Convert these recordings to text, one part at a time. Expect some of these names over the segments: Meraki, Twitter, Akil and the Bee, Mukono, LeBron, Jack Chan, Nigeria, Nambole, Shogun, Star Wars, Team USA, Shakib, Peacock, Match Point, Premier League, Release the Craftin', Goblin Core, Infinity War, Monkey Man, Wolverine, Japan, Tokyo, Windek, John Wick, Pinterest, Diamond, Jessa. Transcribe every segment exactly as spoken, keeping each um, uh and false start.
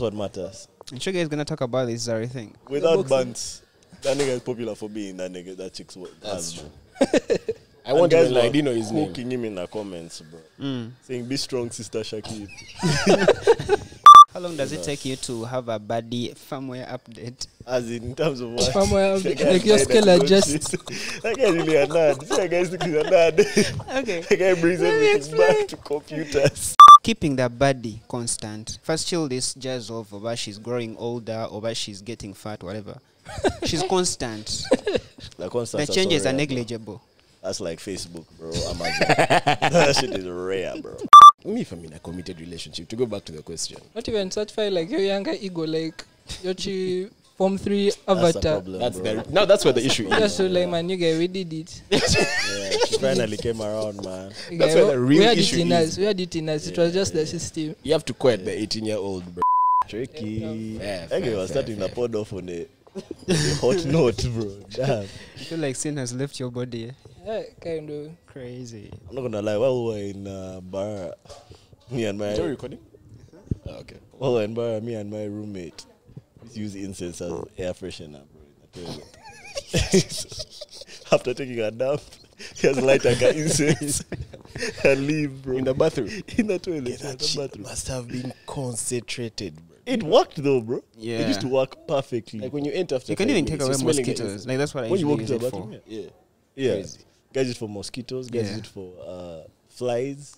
That's what matters. I'm sure you guys going to talk about this Zari thing. Without bands, that nigga is popular for being that nigga. That chick's what. That's true. I want guys like Dino is hooking him in the comments, bro. Mm. Saying, be strong, sister Shakib. How long does it take you to have a baddie firmware update? As in, in terms of what? Firmware update. Like your scale adjusts. That guy really a nerd. That guy is really a nerd. Okay. That guy brings everything back to computers. Keeping the body constant. First, chill this jazz off over she's growing older, over she's getting fat, whatever. She's constant. The, the changes are, are negligible. Bro. That's like Facebook, bro. Amazon. That shit is rare, bro. Me, if I'm in a committed relationship, to go back to the question. Not even such fire like your younger ego, like your form three avatar. That's the problem. No, that's where the issue is. Just so like, man, you guys, we did it. Yeah, she finally came around, man. That's yeah, where the real issue it in is. Us. We had it in us. Yeah, it was just yeah. the system. You have to quit yeah. the eighteen-year-old, bro. Tricky. Yeah, yeah, I think I was starting fair. the pod off on the, the hot note, bro. Damn. You feel like sin has left your body. Yeah, kind of crazy. I'm not gonna lie. While we were in uh, Barra, me and my. Are you recording? Uh-huh. Oh, okay. While we were in Barra, me and my roommate used incense as air freshener, bro, in the toilet. After taking a dump, he has light like an incense and leave, bro. In the bathroom. In the toilet. Yeah, that the bathroom. Must have been concentrated, bro. It worked though, bro. Yeah. It used to work perfectly. Like when you enter after. You can even take away mosquitoes. Like that's what I used to use it for. Bathroom, yeah. Yeah. yeah. Guys use it for mosquitoes, guys yeah. use it for uh, flies.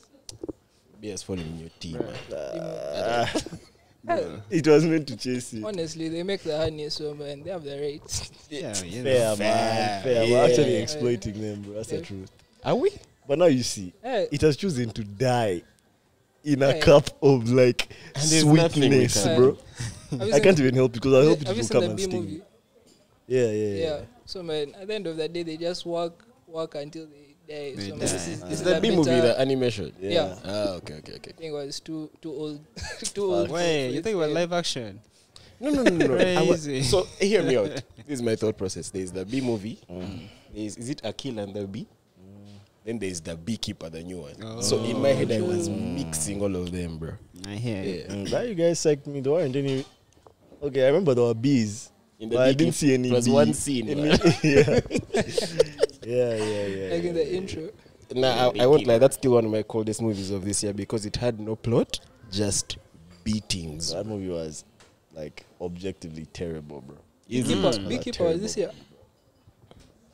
Bears falling in your tea, man. Uh, yeah. It was meant to chase you. Honestly, they make the honey so, man. They have the rights. Yeah, yeah, fair, fair, man. Fair. Yeah. We're actually exploiting yeah. them, bro. That's yeah. the truth. Are we? But now you see, yeah. it has chosen to die in a yeah. cup of, like, and sweetness, bro. I can't even help because I hope it will come and sting. Yeah, yeah, yeah. yeah. So, man, at the end of the day, they just work, work until they die. They so, man, die. This is, ah. this is the Bee movie, the animation. Yeah. yeah. Ah, okay, okay, okay. I think it was too, too old. too old. Wait, you think it was live action? No, no, no, no. no. So, hear me out. This is my thought process. There is the Bee movie. Mm. Is, is it Akil and the Bee? Mm. Then there is the Beekeeper, the new one. Oh. So, in my head, I was mixing all of them, bro. I hear yeah. it. Why you guys psyched me? There weren't any. Okay, I remember there were bees. But I didn't see any. It was one scene. yeah. yeah, yeah, yeah, yeah. Like in the yeah, intro. Nah, I, I won't lie. That's still one of my coldest movies of this year because it had no plot, just beatings. That movie was, like, objectively terrible, bro. Mm. Beekeeper was this year.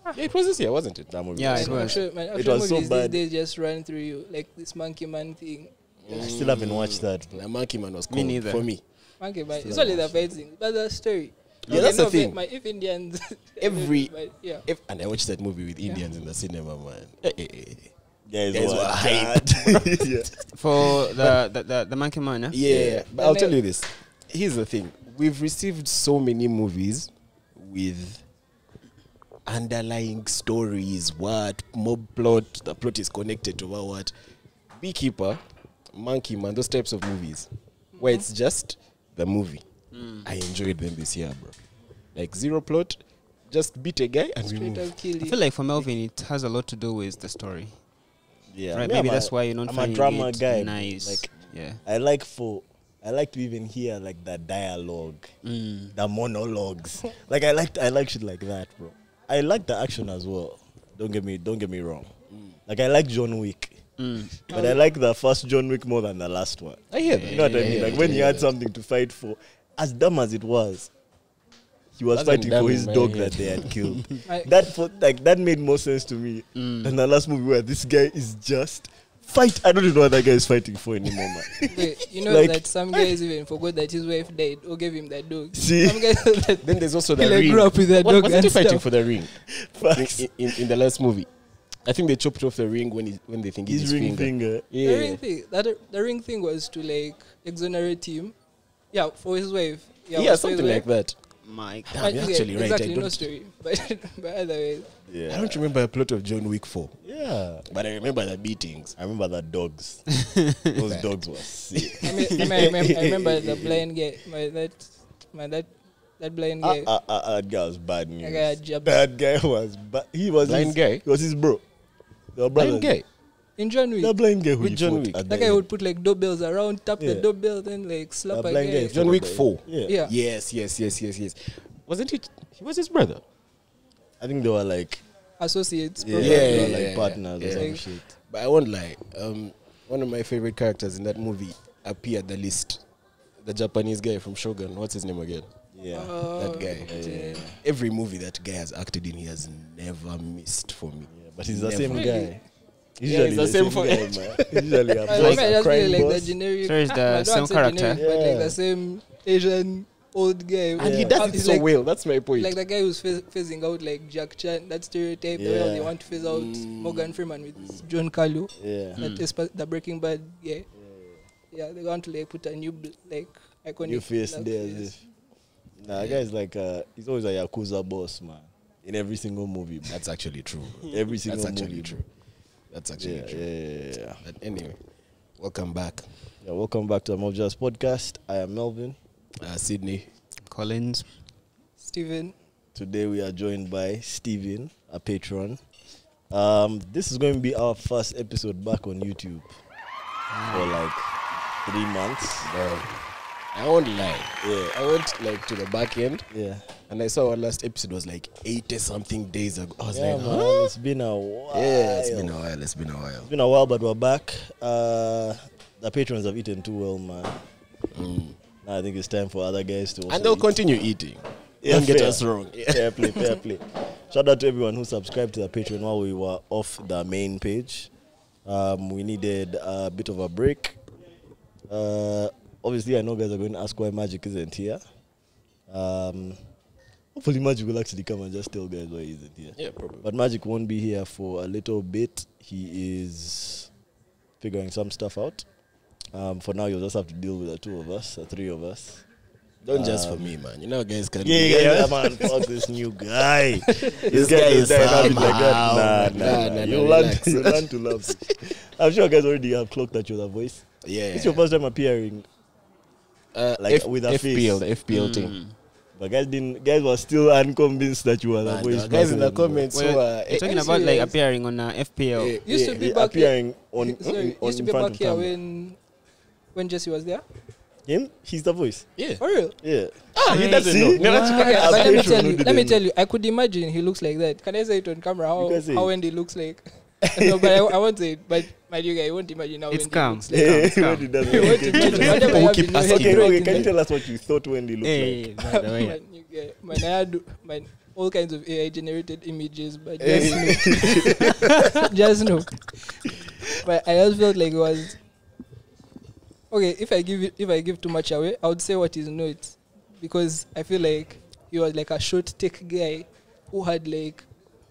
Yeah, it was this year, wasn't it? That movie. Yeah, was it was. Sure, man, it was so bad. They just ran through you, like this Monkey Man thing. Mm. I still haven't watched that. The Monkey Man was cool for me. Monkey Man. It's only the fighting, but the story. Yeah, that's the thing. My, if Indians, every but, yeah. if, and I watched that movie with Indians yeah. in the cinema, man. Hey, hey, hey. Guys, guys were hyped yeah. for the, the the the Monkey Man. Huh? Yeah, yeah, yeah. But and I'll tell you this. Here's the thing: we've received so many movies with underlying stories. What mob plot? The plot is connected to what? what? Beekeeper, Monkey Man, those types of movies, mm-hmm. where it's just the movie. Mm. I enjoyed them this year, bro. Like zero plot, just beat a guy and remove. I feel like for Melvin, it has a lot to do with the story. Yeah, right. I mean, maybe I'm that's a, why you're not. I'm a drama guy. Nice. Like, yeah. I like for, I like to even hear like the dialogue, mm. the monologues. Like I like, I like shit like that, bro. I like the action as well. Don't get me, don't get me wrong. Mm. Like I like John Wick. Mm. But I like the first John Wick more than the last one. I hear that. You know what I mean? Like when he had something to fight for. As dumb as it was, he was That's fighting for his dog head. that they had killed. that for, like that made more sense to me mm. than the last movie where this guy is just fight. I don't even know what that guy is fighting for anymore, man. Wait, you know like, that some guys even forgot that his wife died or gave him that dog. See, some guys that then there's also the ring. Grew up with that what, dog wasn't he fighting stuff? for the ring in, in, in the last movie? I think they chopped off the ring when he, when they think his, his ring finger. finger. Yeah, the ring thing. That uh, the ring thing was to like exonerate him. Yeah, for his wife. Yeah, yeah something like that. My God, you're actually right. Exactly, no story. But, but otherwise. Yeah. I don't remember a plot of John Wick four. Yeah. But I remember the beatings. I remember the dogs. Those dogs were sick. I, mean, I, mean, I, remember, I remember the blind guy. My, that, my, that, that blind guy. Uh, uh, uh, that guy was bad news. That guy, that guy was bad. He was blind his, guy? He was his bro. They were blind guy. In John Wick. The blind guy who With John Wick. That guy would put like doorbells around, tap yeah. the doorbell, then like slap the a guy. Guy John Wick four. Yeah. yeah. Yes, yes, yes, yes, yes. Wasn't it? He was his brother. I think they were like associates. Yeah, yeah, yeah, yeah, like yeah, partners yeah. or yeah. some shit. But I won't lie. Um, one of my favorite characters in that movie appeared the list. The Japanese guy from Shogun. What's his name again? Yeah, oh, that guy. Yeah. Every movie that guy has acted in, he has never missed for me. Yeah, but he's never. the same guy. Usually yeah, it's the, the same, same for guy, man. Usually, I'm like, just really like boss. the generic. So it's the same character, generic, yeah. but like the same Asian old guy. And yeah. he does it so like, well. That's my point. Like the guy who's phasing out like Jack Chan, that stereotype. Yeah. Where they want to phase out mm. Morgan Freeman with mm. John Carlo. Yeah, that mm. is the Breaking Bad guy. Yeah. yeah, they want to like put a new like iconic new face there. Face. Nah, that yeah. guy's like uh, he's always a Yakuza boss, man. In every single movie. Man. That's actually true. Every single That's actually movie. true. That's actually yeah, true. Yeah, yeah, yeah. But anyway, welcome back. Yeah, welcome back to the Mob Jazz Podcast. I am Melvin. Uh, Sydney. Collins. Steven. Today we are joined by Steven, a patron. Um, this is going to be our first episode back on YouTube mm. for like three months. Yeah. I won't lie. Yeah, I went like to the back end. Yeah, and I saw our last episode was like eighty something days ago. I was yeah, like, huh? man, it's been a while. Yeah, it's been a while. It's been a while. It's been a while, but we're back. Uh, the patrons have eaten too well, man. Mm. Now I think it's time for other guys to. Also and they'll eat. continue eating. Yeah, Don't fair. get us wrong. Yeah. Fair play, fair play. Shout out to everyone who subscribed to the Patreon while we were off the main page. Um, we needed a bit of a break. Uh. Obviously, I know guys are going to ask why Magic isn't here. Um, hopefully, Magic will actually come and just tell guys why he isn't here. Yeah, probably. But Magic won't be here for a little bit. He is figuring some stuff out. Um, for now, you'll just have to deal with the two of us, the three of us. Don't um, just for me, man. You know, guys can. Yeah, yeah, yeah, man. Fuck this new guy. This guy is like that. Nah, nah, nah. nah, nah you learn to, learn to love. I'm sure guys already have clocked that you're the voice. Yeah. It's your first time appearing. Uh, like F with a F P L, face. the F P L mm. thing. But guys didn't. Guys were still unconvinced that you were the voice. Guys in the comments were well, uh, talking M C about like appearing on uh, F P L. Yeah, used yeah, to be back appearing on. Sorry, on used to be back here camera. when when Jesse was there. Him, he's the voice. Yeah. For real. Yeah. Ah, he doesn't See? know. Okay, but let me tell you. Let me tell you. I could imagine he looks like that. Can I say it on camera? How how Wendy looks like. No, but I, I won't say it. But my dear guy, you won't imagine how it's Wendy calm. looks like. Yeah, it's calm. Wendy doesn't look like it. We'll keep asking. Okay, okay, can you tell us what you thought Wendy looked hey, like? Man, you get, man, I had man, all kinds of A I generated images, but just no. just no. But I just felt like it was okay. If I give it, if I give too much away, I would say what is not, because I feel like he was like a short tech guy who had like.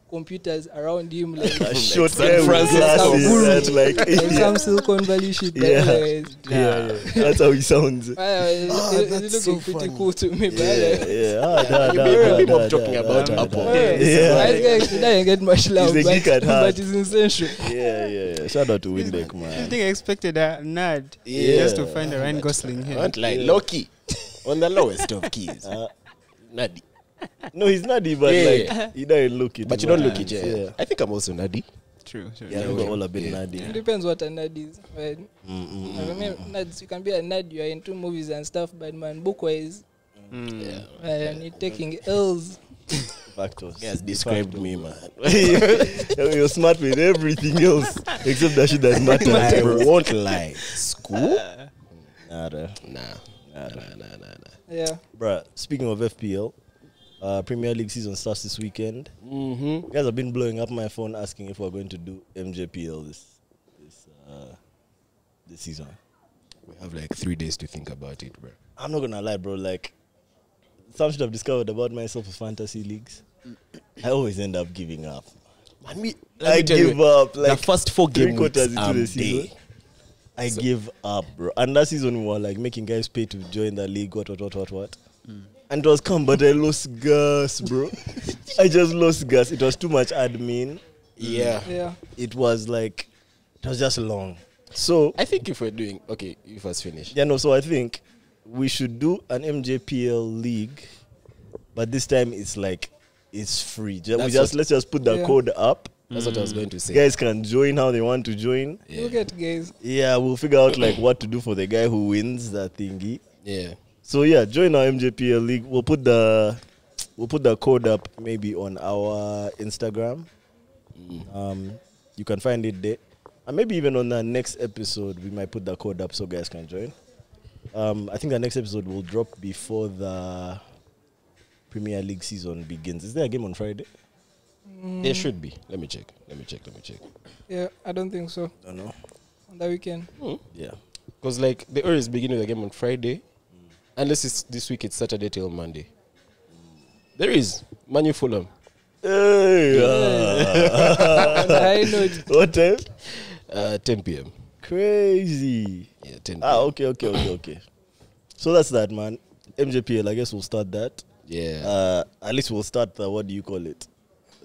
computers around him, like short hair, glasses, like some Silicon Valley shit. Yeah, yeah, yeah, that's how he sounds. It's looking pretty cool to me, but yeah, yeah. People talking about Apple. Yeah, he doesn't get much love, but it's essential. Yeah, yeah. Shout out to Windek, man. I think I expected a nerd just to find a Ryan Gosling here. Not like Loki on the lowest of keys. Nerdy. No, he's nutty, but yeah, like yeah. he doesn't look it. But you don't look it, yeah. yeah. I think I'm also nutty. True, true. Yeah, yeah, we're all a bit yeah. nutty. It depends what a nut is. Right? Mm, mm, I mean, mm, nuts, you can be a nut, you are into movies and stuff, but man, book-wise, mm. yeah, yeah. and you're taking L's. Factors. He has described Factors. me, man. You're smart with everything else, except that shit doesn't matter. I won't lie. School? Uh, Nada. Nah. Nah, nah, nah, nah, nah. Yeah. Bruh, speaking of F P L, Uh, Premier League season starts this weekend. Mm-hmm. You guys have been blowing up my phone asking if we're going to do M J P L this this, uh, this season. We have like three days to think about it, bro. I'm not gonna lie, bro. Like, some shit I've discovered about myself with fantasy leagues, I always end up giving up. Man, me, let I me tell give you, up. Like the first four game weeks into um, the season. Day. I so. give up, bro. And that season we were like making guys pay to join the league. What, what, what, what, what. Mm. And it was calm, but I lost gas, bro. I just lost gas. It was too much admin. Yeah. Yeah. It was like, it was just long. So. I think if we're doing, okay, if it's finished. Yeah, no, so I think we should do an M J P L league, but this time it's like, it's free. That's we just Let's just put the yeah. code up. That's mm. what I was going to say. Guys can join how they want to join. Yeah. You'll get guys. Yeah, we'll figure out like what to do for the guy who wins that thingy. Yeah. So yeah, join our M J P L league. We'll put the we'll put the code up maybe on our Instagram. Mm. Um, you can find it there, and maybe even on the next episode we might put the code up so guys can join. Um, I think the next episode will drop before the Premier League season begins. Is there a game on Friday? Mm. There should be. Let me check. Let me check. Let me check. Yeah, I don't think so. I don't know. On that weekend. Mm. Yeah. Because, like, the Euros begin with a game on Friday. Mm. Unless it's this week, it's Saturday till Monday. Mm. There is. Manu Fulham. Hey, yeah. I know it. What time? Uh, ten p m Crazy. Yeah, ten p m Ah, okay, okay, okay, okay. So that's that, man. M J P L, I guess we'll start that. Yeah. Uh, at least we'll start the, what do you call it?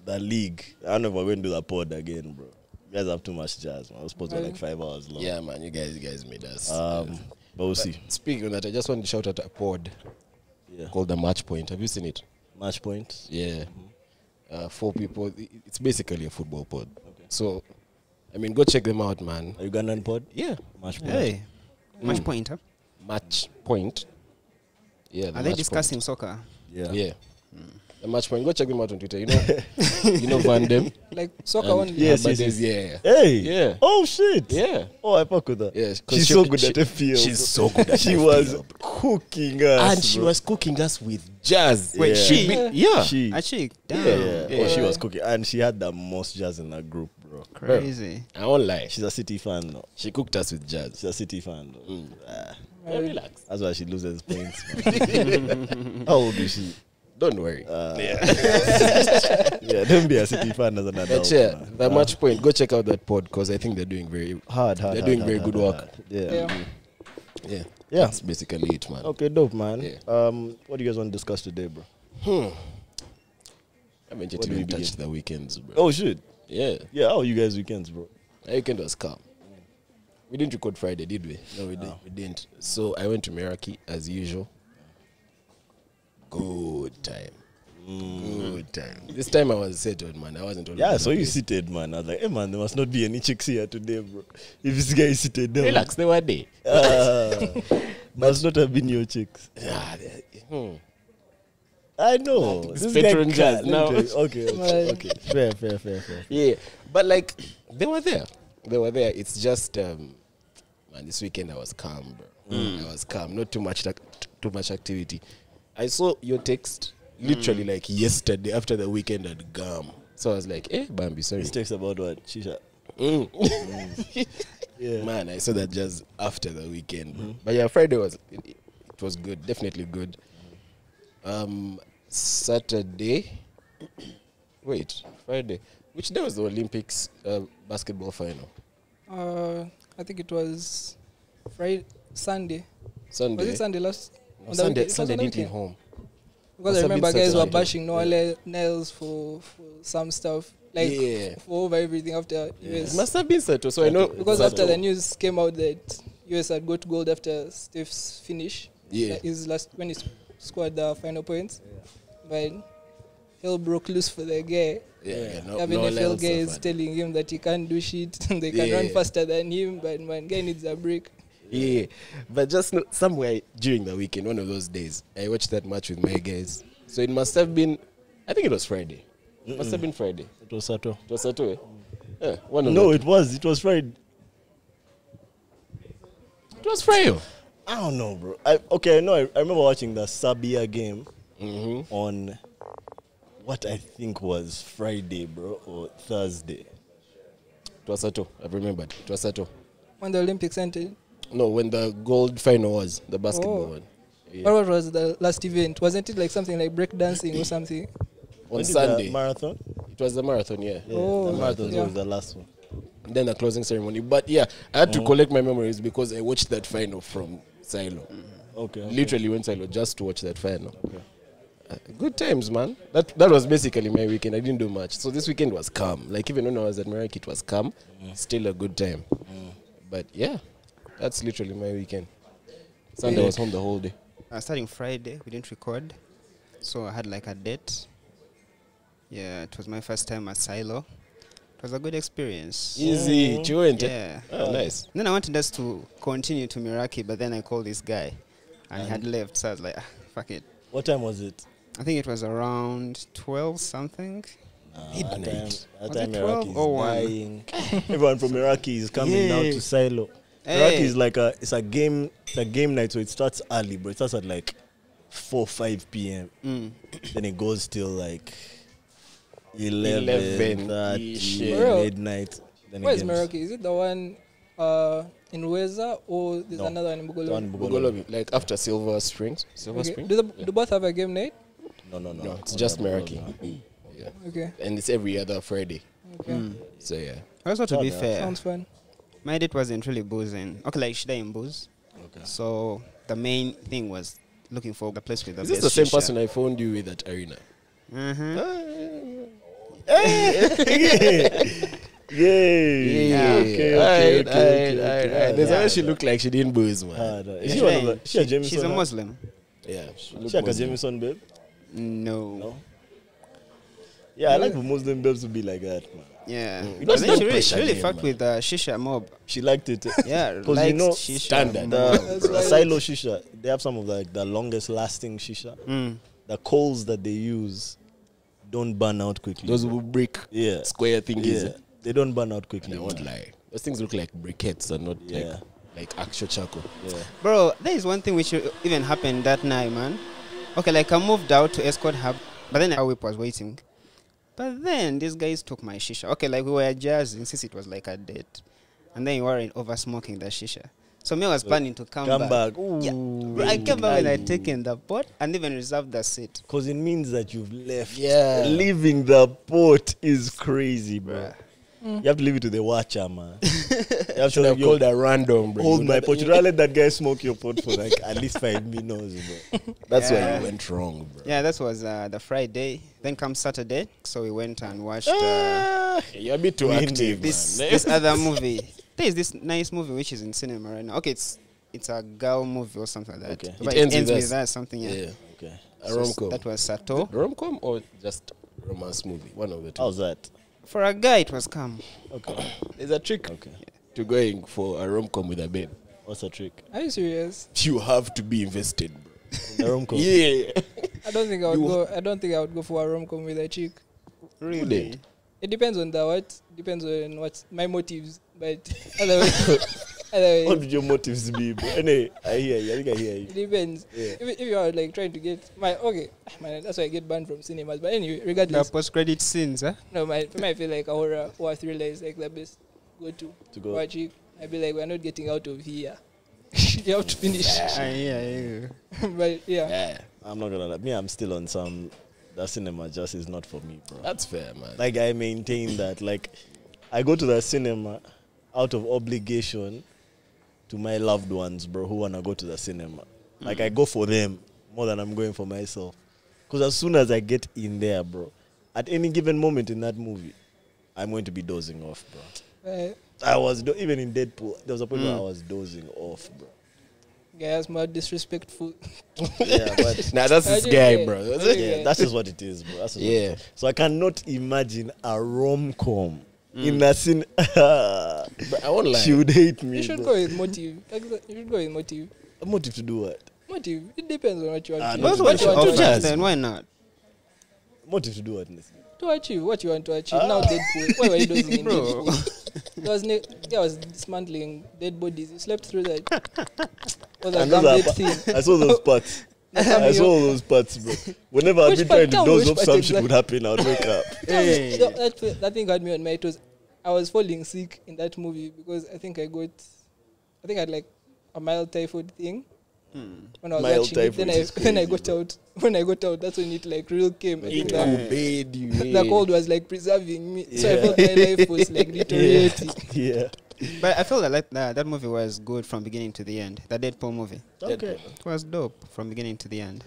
The league. I don't know if we're going to do the pod again, bro. You guys have too much jazz, man. Those sports were like five hours long. Yeah, man. You guys, you guys made us. Um, yeah. But we'll but see. Speaking of that, I just want to shout out a pod yeah. called the Match Point. Have you seen it? Match Point? Yeah. Mm-hmm. uh, four people. It's basically a football pod. Okay. So, I mean, go check them out, man. A Ugandan pod? Yeah. Match Point. Hey. Mm. Match Point, huh? Match Point. Yeah. The Are they discussing point. soccer? Yeah. Yeah. Mm. The Match Point. Go check them out on Twitter. You know, you know Van Dem. Like soccer and only. Yes, yes, yes. Yeah. Hey. Yeah. Oh shit. Yeah. Oh, I fuck with her. Yeah, she's she, so good she, at F P L. She's so good at F P L. She was cooking us, and she bro. was cooking us with jazz. Wait, yeah. she? Yeah. yeah. She. Actually, damn. Yeah, yeah. yeah. Oh, she was cooking, and she had the most jazz in her group, bro. Crazy. I won't lie. She's a City fan, though. She cooked us with jazz. She's a City fan. Though. Mm. Ah. Yeah, relax. That's why she loses points. How old is she? Don't worry. Uh, yeah. yeah, don't be a City fan as an adult. Yeah, the uh, Match Point, go check out that pod because I think they're doing very hard, hard. They're hard, doing hard, very hard, good hard, work. Hard. Yeah. Yeah. yeah. Yeah. That's basically it, man. Okay, dope, man. Yeah. Um, what do you guys want to discuss today, bro? Hmm. I mean, you didn't touch the weekends, bro. Oh, shit. Yeah. Yeah, how are you guys' weekends, bro? The weekend was calm. Yeah. We didn't record Friday, did we? No, we, no. Didn't. we didn't. So I went to Meraki as usual. Good time. Mm. Good time. This time I was settled, man. I wasn't all Yeah, so place. you seated, man. I was like, hey, man, there must not be any chicks here today, bro. If this guy is seated down. Relax, they were there. Uh, must not have been your chicks. Yeah, hmm. I know. Nah, this patron jazz now. Okay, okay, okay. Fair, fair, fair, fair. Yeah, but like, they were there. They were there. It's just, um, man, this weekend I was calm, bro. Mm. I was calm. Not too much, like, too much activity. I saw your text literally mm. like yesterday after the weekend at G A M. So I was like, eh, Bambi, sorry. This text about what? Shisha. Mm. mm. yeah. Man, I saw that just after the weekend. Mm. But yeah, Friday was, it, it was good. Definitely good. Um, Saturday. Wait, Friday. Which day was the Olympics uh, basketball final? Uh, I think it was Friday, Sunday. Sunday. Was it Sunday last? On Sunday, Sunday didn't leave home. Because I remember guys were bashing Noel Nails for, for some stuff. Like, yeah. for over everything after yeah. U S. It must have been settled, so I know. Because after the news came out that U S had got gold after Steph's finish. Yeah. His last, when he scored the final points. Yeah. But hell broke loose for the guy. Yeah, yeah. No, having no F L guys telling him that he can't do shit. They can yeah. run faster than him, but man, guy needs a break. Yeah, but just no, somewhere during the weekend, one of those days, I watched that match with my guys. So it must have been, I think it was Friday. It mm -mm. must have been Friday. It was Saturday. It was Saturday. Yeah, one of no, that. it was. It was Friday. It was Friday. I don't know, bro. I, okay, I know. I, I remember watching the Sabia game mm -hmm. on what I think was Friday, bro, or Thursday. It was Saturday. I remembered. It was Saturday. When the Olympics ended. No, when the gold final was, the basketball oh. one. Yeah. What was the last event? Wasn't it like something like breakdancing or something? On when Sunday. The marathon? It was the marathon, yeah. yeah oh. The marathon yeah. was the last one. And then the closing ceremony. But yeah, I had mm. to collect my memories because I watched that final from Silo. Okay. okay. Literally went Silo just to watch that final. Okay. Uh, good times, man. That that was basically my weekend. I didn't do much. So this weekend was calm. Like even when I was at Meraki, it was calm. Mm. Still a good time. Mm. But yeah. That's literally my weekend. Sunday yeah. was home the whole day. Uh, starting Friday, we didn't record. So I had like a date. Yeah, it was my first time at Silo. It was a good experience. Easy, mm. Fluent. Yeah. Oh, nice. Then I wanted us to continue to Meraki, but then I called this guy, and um. he had left. So I was like, ah, fuck it. What time was it? I think it was around twelve something. Uh, Midnight. That time, that was time Meraki is dying. Everyone from Meraki is coming yeah. now to Silo. Hey. Meraki is like a, it's a game, it's a game night, so it starts early, but it starts at like four, five P M Mm. Then it goes till like eleven thirty, midnight. Then where is Meraki? Is it the one uh, in Weza, or there's no. another one in Bugolobi? Bugolobi, like after Silver Springs. Silver okay. Springs? Do, the, yeah. do both have a game night? No, no, no. no it's just Meraki. Yeah. Okay. And it's every other Friday. Okay. Mm. So, yeah. Also, to oh, be no. fair, sounds fun. My date wasn't really boozing. Okay, like, should I in booze? Okay. So, the main thing was looking for the place with the is best. Is this the same shisha. person I phoned you with at Arena? Mm-hmm. Uh, Yay! Yeah. Okay, okay, right, okay, right, okay, right, okay, right, okay. Right. There's yeah, a way she looked like she didn't booze, man. Ah, no. Is she one of the, she she, a she's a Muslim. Yeah. She, she like a Jameson babe? No. No? Yeah, yeah, I like the Muslim babes to be like that, man. Yeah. Mm. I mean, she really, she really fucked man. with uh, Shisha Mob. She liked it. Yeah, because you know, shisha standard. The, the Silo Shisha, they have some of the, the longest lasting Shisha. Mm. The coals that they use don't burn out quickly. Those will break yeah. square thingies. Yeah. They don't burn out quickly. They won't lie. Those things look like briquettes and not yeah. like, like actual charcoal. Yeah. Bro, there is one thing which even happened that night, man. Okay, like I moved out to Escort Hub, but then our whip was waiting. But then these guys took my shisha. Okay, like we were jazzing since it was like a date. And then you were over smoking the shisha. So me was planning to come, come back. back. Yeah. Ooh, I came back and I taken the pot and even reserved the seat. Because it means that you've left. Yeah. Leaving the pot is crazy, bro. Mm. You have to leave it to the watcher, man. You have to have called a random, bro. Hold my pot. You let that guy smoke your pot for like at least five minutes, bro. That's yeah. where you went wrong, bro. Yeah, that was uh, the Friday. Then comes Saturday. So we went and watched. Uh, You're a bit too active, this, man. This other movie. There is this nice movie which is in cinema right now. Okay, it's it's a girl movie or something like that. Okay. But it, it ends, ends with that something. Yeah. yeah, yeah. Okay. A rom com. So that was Sato. Rom com or just romance movie? One of the two. How's that? For a guy, it was calm. Okay. There's a trick okay. to going for a rom com with a babe. What's the trick? Are you serious? You have to be invested, bro. In a rom com. Yeah. I don't think I would you go. I don't think I would go for a rom com with a chick. Really? It depends on the what. Depends on what my motives. But otherwise, otherwise, what would your motives be? Bro? Anyway, I hear you. I think I hear you. It depends. Yeah. If, if you are like trying to get my okay, man, that's why I get banned from cinemas. But anyway, regardless, the post-credit scenes, huh? No, my I feel like a horror or a thriller is like the best go-to. To go. Watch it. I'd be like, we're not getting out of here. You have to finish. Yeah, yeah, yeah. But yeah. yeah, I'm not gonna lie. Me, I'm still on some. That cinema just is not for me, bro. That's fair, man. Like I maintain that. Like I go to the cinema out of obligation to my loved ones, bro, who want to go to the cinema. Mm. Like, I go for them more than I'm going for myself. Because as soon as I get in there, bro, at any given moment in that movie, I'm going to be dozing off, bro. Right. I was, do even in Deadpool, there was a point mm. where I was dozing off, bro. Yeah, that's more disrespectful. Yeah, but nah, that's this guy, bro. Yeah, that's just what it is, bro. That's yeah. What it is. So I cannot imagine a rom-com Mm. in that scene, but I won't lie. She would hate me. You should go with motive. You should go with motive. A motive to do what? Motive. It depends on what you want ah, to do. That's what you want to do. Then why not? Motive to do what? To achieve what you want to achieve. Ah. Now Deadpool. Why were you dozing in Deadpool? There was, there was dismantling dead bodies. You slept through that. Was a that thing. I saw those parts. I saw those parts, bro. Whenever I've been trying to doze off, some shit would happen. I'd wake up. Hey. That, that, that thing got me on my toes. I was falling sick in that movie because I think I got, I think I had like a mild typhoid thing. Hmm. When I was mild watching it, then I, crazy, when I got bro. out, when I got out, that's when it like real came. I think yeah. that, yeah. the cold was like preserving me, yeah. so I felt my life was like deteriorating. Yeah. yeah. But I feel that like that, that movie was good from beginning to the end. The Deadpool movie. Okay. Deadpool. It was dope from beginning to the end.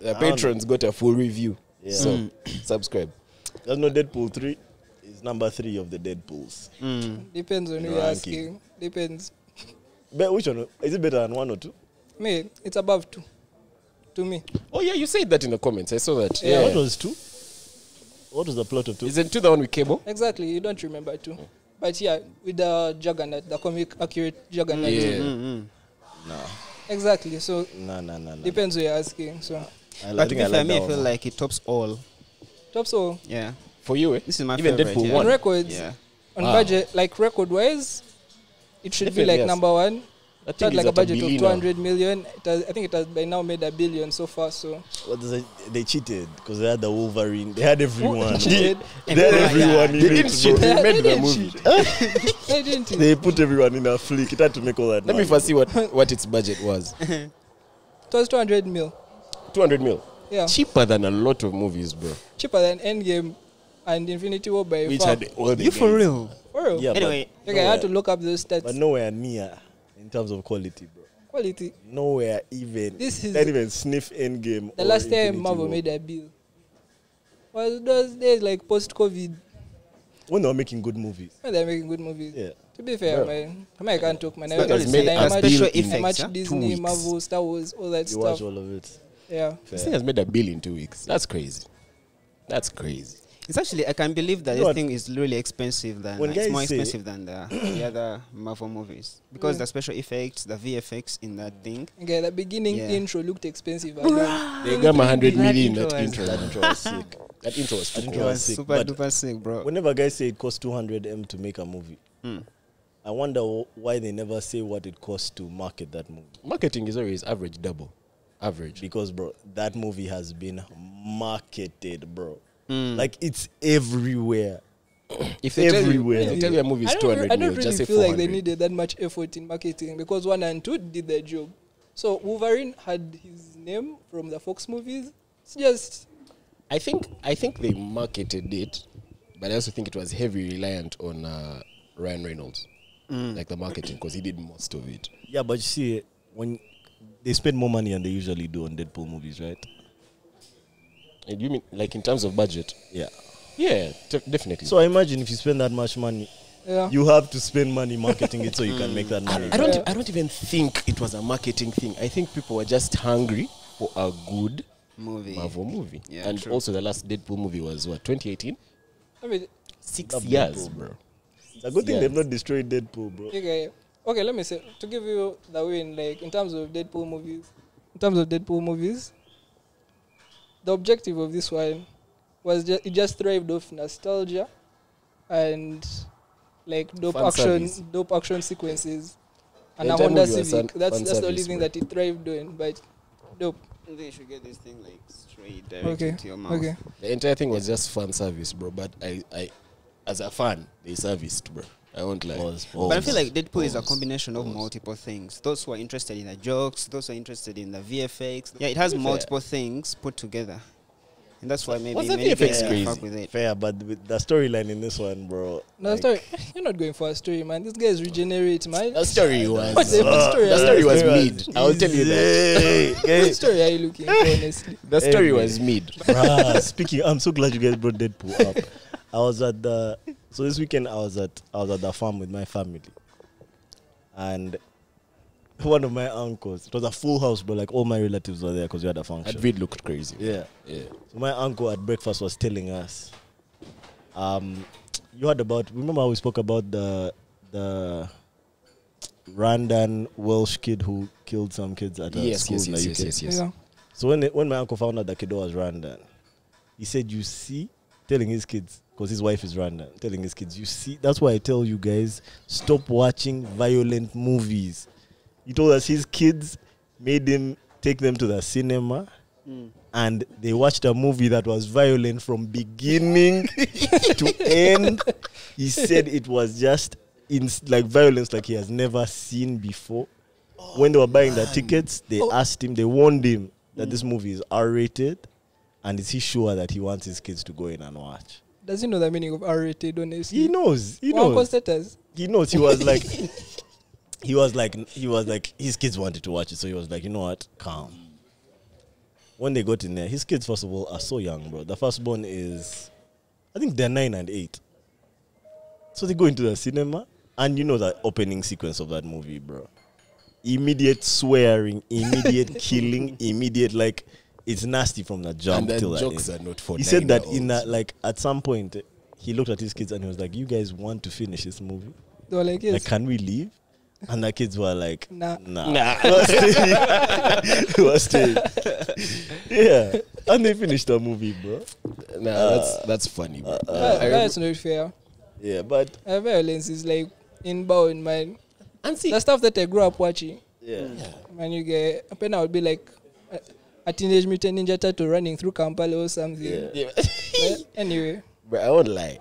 The, the patrons got a full review. Yeah. So mm. subscribe. There's no Deadpool three. It's number three of the Deadpools. Mm. Depends on who you're asking. Depends. But which one? Is it better than one or two? Me, it's above two. To me. Oh yeah, you said that in the comments. I saw that. Yeah. yeah. What was two? What was the plot of two? Isn't two the one with Cable? Exactly. You don't remember two. Mm. But yeah, with the Juggernaut, the comic accurate Juggernaut. Yeah. Mm-hmm. No. Exactly. So no, no, no, no. Depends who you're asking. So. I, but to be fair, me, I feel like it tops all. Tops all? Yeah. For you, eh? This is my Even favorite. Deadpool yeah. one. On records, yeah. on wow. budget, like record-wise, it should Deadpool, be like yes. number one. It had like a budget a of two hundred million. It has, I think it has by now made a billion so far. So what is it? They cheated because they had the Wolverine. They had everyone. They, they had everyone. They didn't cheat. They made the movie. They didn't. They put everyone in a flick. It had to make all that. Let money. me first see what what its budget was. It was two hundred mil. two hundred mil. Yeah. Cheaper than a lot of movies, bro. Cheaper than Endgame and Infinity War by Which far. Had all the you games. For real? For real. Yeah, anyway, okay, I had to look up those stats. But nowhere near. In terms of quality, bro. Quality. Nowhere even. This is not even sniff Endgame. The last time Marvel made a bill was those days like post-COVID. When they were making good movies. When they were making good movies. Yeah. To be fair, man. I can't talk, man. I watch Disney, Marvel, Star Wars, all that stuff. You watch all of it. Yeah. This thing has made a bill in two weeks. That's crazy. That's crazy. It's actually, I can believe that no, this thing is really expensive than, uh, it's more expensive than the, the other Marvel movies. Because yeah. the special effects, the V F X in that thing. Okay, the beginning yeah. intro looked expensive. They got one hundred million in that intro. That intro was sick. That intro was, that intro was sick. Super but duper sick, bro. Whenever guys say it costs two hundred million to make a movie, mm. I wonder why they never say what it costs to market that movie. Marketing is always average double. Average. Because, bro, that movie has been marketed, bro. Mm. Like it's everywhere. If they everywhere, tell you, tell you a movie is two hundred. I don't, re I don't really feel like they needed that much effort in marketing because one and two did their job. So Wolverine had his name from the Fox movies. It's just, I think, I think they marketed it, but I also think it was heavily reliant on uh, Ryan Reynolds, mm. like the marketing, because he did most of it. Yeah, but you see, when they spend more money than they usually do on Deadpool movies, right? And you mean like in terms of budget? Yeah. Yeah, definitely. So I imagine if you spend that much money, yeah. you have to spend money marketing it so you mm. can make that money. I, I don't. Yeah. I don't even think it was a marketing thing. I think people were just hungry for a good movie, Marvel movie, yeah, and true. also the last Deadpool movie was what twenty eighteen. I mean, six years, Deadpool, bro. It's a good thing yes. they've not destroyed Deadpool, bro. Okay, okay. Let me say to give you the win, like in terms of Deadpool movies, in terms of Deadpool movies. The objective of this one was just it just thrived off nostalgia and like dope fun action, service. dope action sequences, and a Honda Civic. That's that's the only thing that it thrived on, but dope. I think you should get this thing like straight directly okay. to your mouth. Okay. The entire thing was just fan service, bro. But I, I as a fan, they serviced, bro. I won't lie. Balls, balls, but I feel like Deadpool balls, is a combination of balls. multiple things. Those who are interested in the jokes, those who are interested in the V F X. Yeah, it has multiple fair. things put together. And that's why maybe many guys can fuck with it. Fair, but with the storyline in this one, bro. No, like story. You're not going for a story, man. This guy is regenerate, man. That story was... What uh, story that story was, was mid. I'll tell you that. What story are you looking for, honestly? That story hey, was mid. Bruh, speaking... I'm so glad you guys brought Deadpool up. I was at the... So this weekend I was at I was at the farm with my family, and one of my uncles. It was a full house, bro. Like all my relatives were there because we had a function. That looked crazy. Yeah, yeah. So my uncle at breakfast was telling us, um, you heard about. Remember how we spoke about the the random Welsh kid who killed some kids at a yes, school yes, in the yes, U K. Yes, yes, yes, yeah. So when it, when my uncle found out that kid was random, he said, "You see," telling his kids. Because his wife is random, telling his kids, you see, that's why I tell you guys, stop watching violent movies. He told us his kids made him take them to the cinema mm. and they watched a movie that was violent from beginning to end. He said it was just in, like violence like he has never seen before. Oh, when they were buying man. the tickets, they oh. asked him, they warned him that mm. this movie is R rated and is he sure that he wants his kids to go in and watch? Does he know the meaning of R rated, honestly? He knows. He knows. Uncle status. He knows. He was like, he was like, he was like, his kids wanted to watch it, so he was like, you know what? Calm. When they got in there, his kids, first of all, are so young, bro. The firstborn is, I think they're nine and eight. So they go into the cinema, and you know that opening sequence of that movie, bro. Immediate swearing, immediate killing, immediate, like, it's nasty from the jump. And till jokes that are not for. He said that in that, like at some point, he looked at his kids and he was like, "You guys want to finish this movie? They were like, yes. Like, can we leave?" And the kids were like, "Nah, nah, nah. We're staying." We're staying. Yeah, and they finished the movie, bro. Nah, uh, that's that's funny, bro. Uh, uh, uh, that's not fair. Yeah, but uh, violence is like inbound, man. And see the stuff that I grew up watching. Yeah, yeah. Man, you get a pen. I would be like a, a teenage mutant ninja turtle running through Kampala or something. Yeah. Yeah. But anyway, but I won't lie.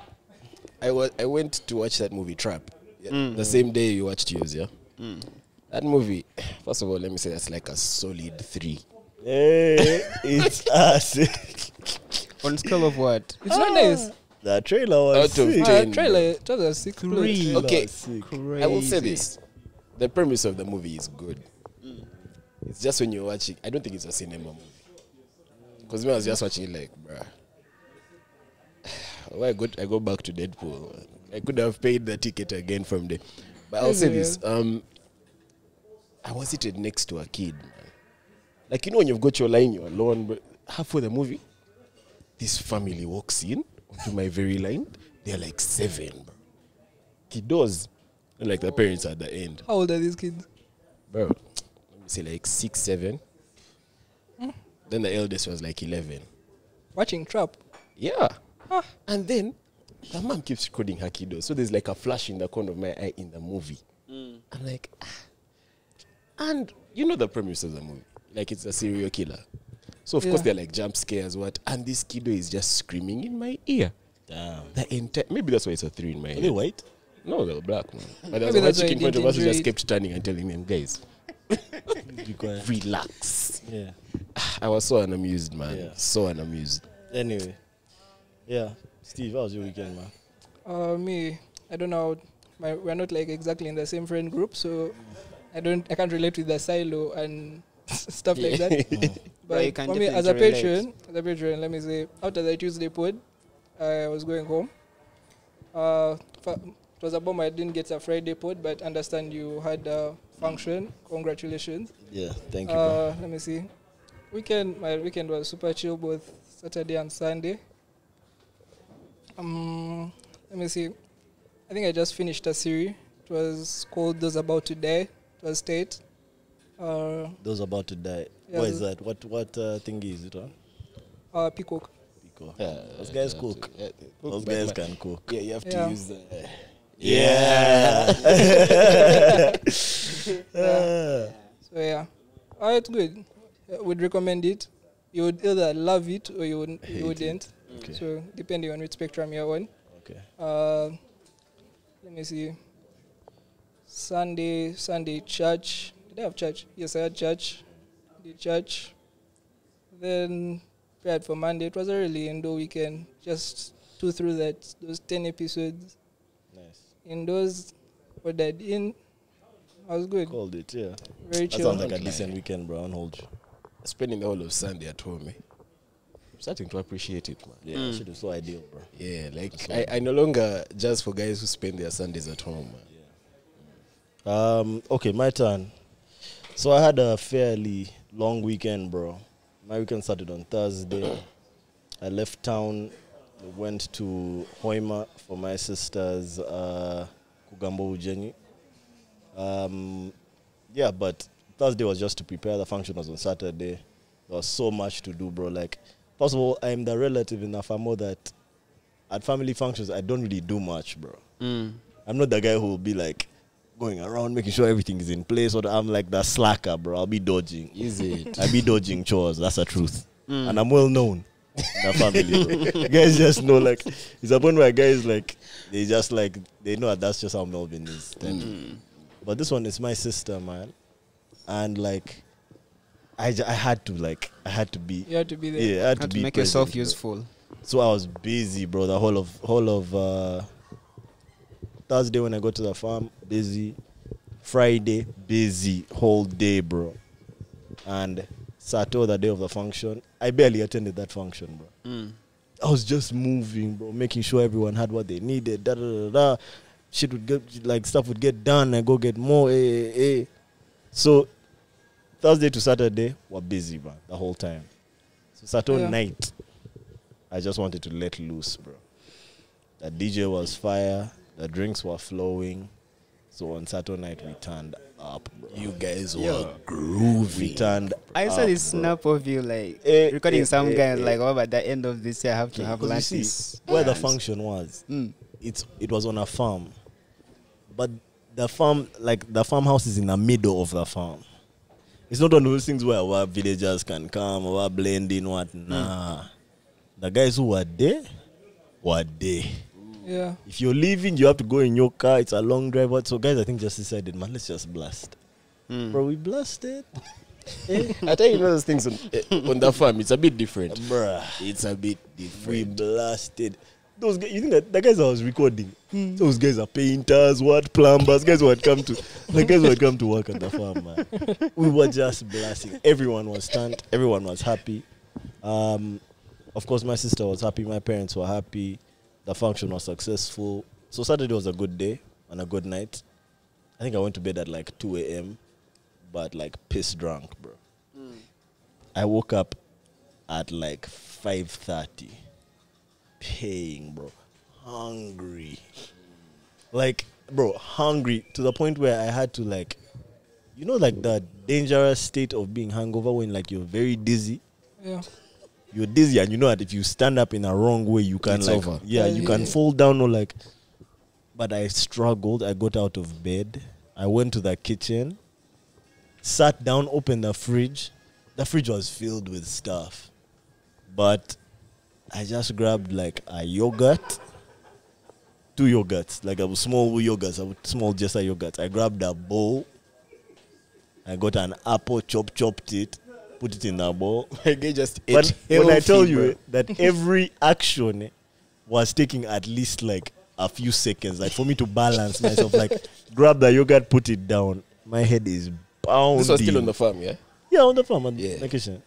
I was I went to watch that movie Trap. Yeah, mm. The same day you watched yours, yeah? Mm. That movie, first of all, let me say that's like a solid three. Hey, it's us. On scale of what? It's ah. not nice. The trailer was out of sick. ten. The trailer, trailer was sick. Three. Okay, sick. I will say this. The premise of the movie is good. Mm. It's just when you're watching, I don't think it's a cinema movie. Because when I was just watching it like, bruh. Well, I, got, I go back to Deadpool. I could have paid the ticket again from there. But I'll say this. Um, I was seated next to a kid. Man. Like, you know when you've got your line, you're alone. But halfway the movie, this family walks in onto my very line. They're like seven. Bro. Kiddos. And like the parents at the end. How old are these kids? Bro, let me say like six, seven. Mm. Then the eldest was like eleven. Watching Trap? Yeah. Ah. And then... the mom keeps recording her kiddos, so there's like a flash in the corner of my eye in the movie. Mm. I'm like, ah. And you know the premise of the movie, like it's a serial killer. So of yeah. course they're like jump scares, what? And this kiddo is just screaming in my ear. Damn. The entire. Maybe that's why it's a three in my ear. Are they white? No, they were black, man. But there was a chick in front of us who just kept turning and telling them, guys, relax. Yeah. I was so unamused, man. Yeah. So unamused. Anyway, yeah. Steve, how was your weekend, man? Uh, me, I don't know. My, we're not like exactly in the same friend group, so I don't, I can't relate with the Silo and stuff like that. Oh. But well, for me, as a patron, as a patron, let me say, after the Tuesday pod, I was going home. Uh, it was a bummer I didn't get a Friday pod, but understand you had a function. Congratulations. Yeah, thank you. Uh, let me see. Weekend, my weekend was super chill, both Saturday and Sunday. Um, let me see. I think I just finished a series. It was called Those About to Die. It was state. Uh, Those About to Die. Yeah, what is that? What what uh, thing is it on? Uh, peacock. Peacock. Yeah, those guys cook. Yeah, those guys can cook. Yeah, you have yeah. to use the... Uh, yeah! yeah. yeah. So, yeah. Oh, it's good. I would recommend it. You would either love it or you, would, you wouldn't. It. Okay. So, depending on which spectrum you're on. Okay. Uh, let me see. Sunday, Sunday church. Did I have church? Yes, I had church. Did church. Then, prepared for Monday. It was a really indoor weekend. Just two through that, those ten episodes. Nice. In those, ordered in. I was good. Called it, yeah. Very chill. That sounds like a decent weekend, bro. And hold you. Spending the whole of Sunday at home, eh? Starting to appreciate it, man. Yeah, mm. Shit is so ideal, bro. Yeah, like so I, I no longer just for guys who spend their Sundays at home, man. Yeah. Um, okay, my turn. So I had a fairly long weekend, bro. My weekend started on Thursday. I left town, went to Hoima for my sister's uh, Kugambo Ujeni. Um, yeah, but Thursday was just to prepare. The function was on Saturday. There was so much to do, bro. Like. First of all, I'm the relative in a family that at family functions, I don't really do much, bro. Mm. I'm not the guy who will be like going around making sure everything is in place. Or I'm like the slacker, bro. I'll be dodging. Is it? I'll be dodging chores. That's the truth. Mm. And I'm well known in the family, bro. You guys just know, like, it's a point where guys, like, they just, like, they know that that's just how Melvin is. Mm. But this one is my sister, man. And, like, I, j I had to like I had to be you had to be there yeah I had, had to, to be make present, yourself bro. useful. So I was busy, bro. The whole of whole of uh, Thursday when I got to the farm, busy. Friday, busy whole day, bro. And Saturday, the day of the function, I barely attended that function, bro. Mm. I was just moving, bro, making sure everyone had what they needed. Da da da da. Shit would get like stuff would get done. I go get more. Eh, eh, eh. So. Thursday to Saturday, we're busy, man, the whole time. Saturday yeah. night, I just wanted to let loose, bro. The D J was fire. The drinks were flowing. So on Saturday night, we turned up, bro. You guys yeah. were groovy. We turned I saw up, this bro. snap of you, like, eh, recording eh, some eh, guys, eh, like, oh, at the end of this year, I have to yeah, have lunch. Where yeah. the function was, mm. it's, it was on a farm. But the farm, like, the farmhouse is in the middle of the farm. It's not one of those things where our villagers can come, or blend in, what, nah. Mm. The guys who were there, were there. Yeah. If you're leaving, you have to go in your car. It's a long drive. So, guys, I think just decided, man, let's just blast. Mm. Bro, we blasted. eh? I tell you, you know those things on, eh, on the farm, it's a bit different. Bruh. It's a bit different. We blasted. Those guys, you think that the guys I was recording, mm. those guys are painters, what, plumbers, guys who had come to, the guys who had come to work at the farm, man. We were just blasting. Everyone was stunned. Everyone was happy. Um, of course, my sister was happy. My parents were happy. The function was successful. So Saturday was a good day and a good night. I think I went to bed at like two A M, but like piss drunk, bro. Mm. I woke up at like five thirty, paying, bro. Hungry. Like, bro, hungry to the point where I had to like, you know, like the dangerous state of being hungover when like you're very dizzy? Yeah. You're dizzy and you know that if you stand up in a wrong way, you can it's like, over. yeah, you can fall down or like, but I struggled. I got out of bed. I went to the kitchen, sat down, opened the fridge. The fridge was filled with stuff, but I just grabbed like a yogurt, two yogurts, like a small yogurts, a small Jessa yogurt. I grabbed a bowl. I got an apple, chop, chopped it. Put it in the bowl. Just but when I tell you eh, that every action eh, was taking at least like a few seconds, like for me to balance myself, like grab the yogurt, put it down. My head is pounding. This was still on the farm, yeah? Yeah, on the farm. On yeah. the kitchen.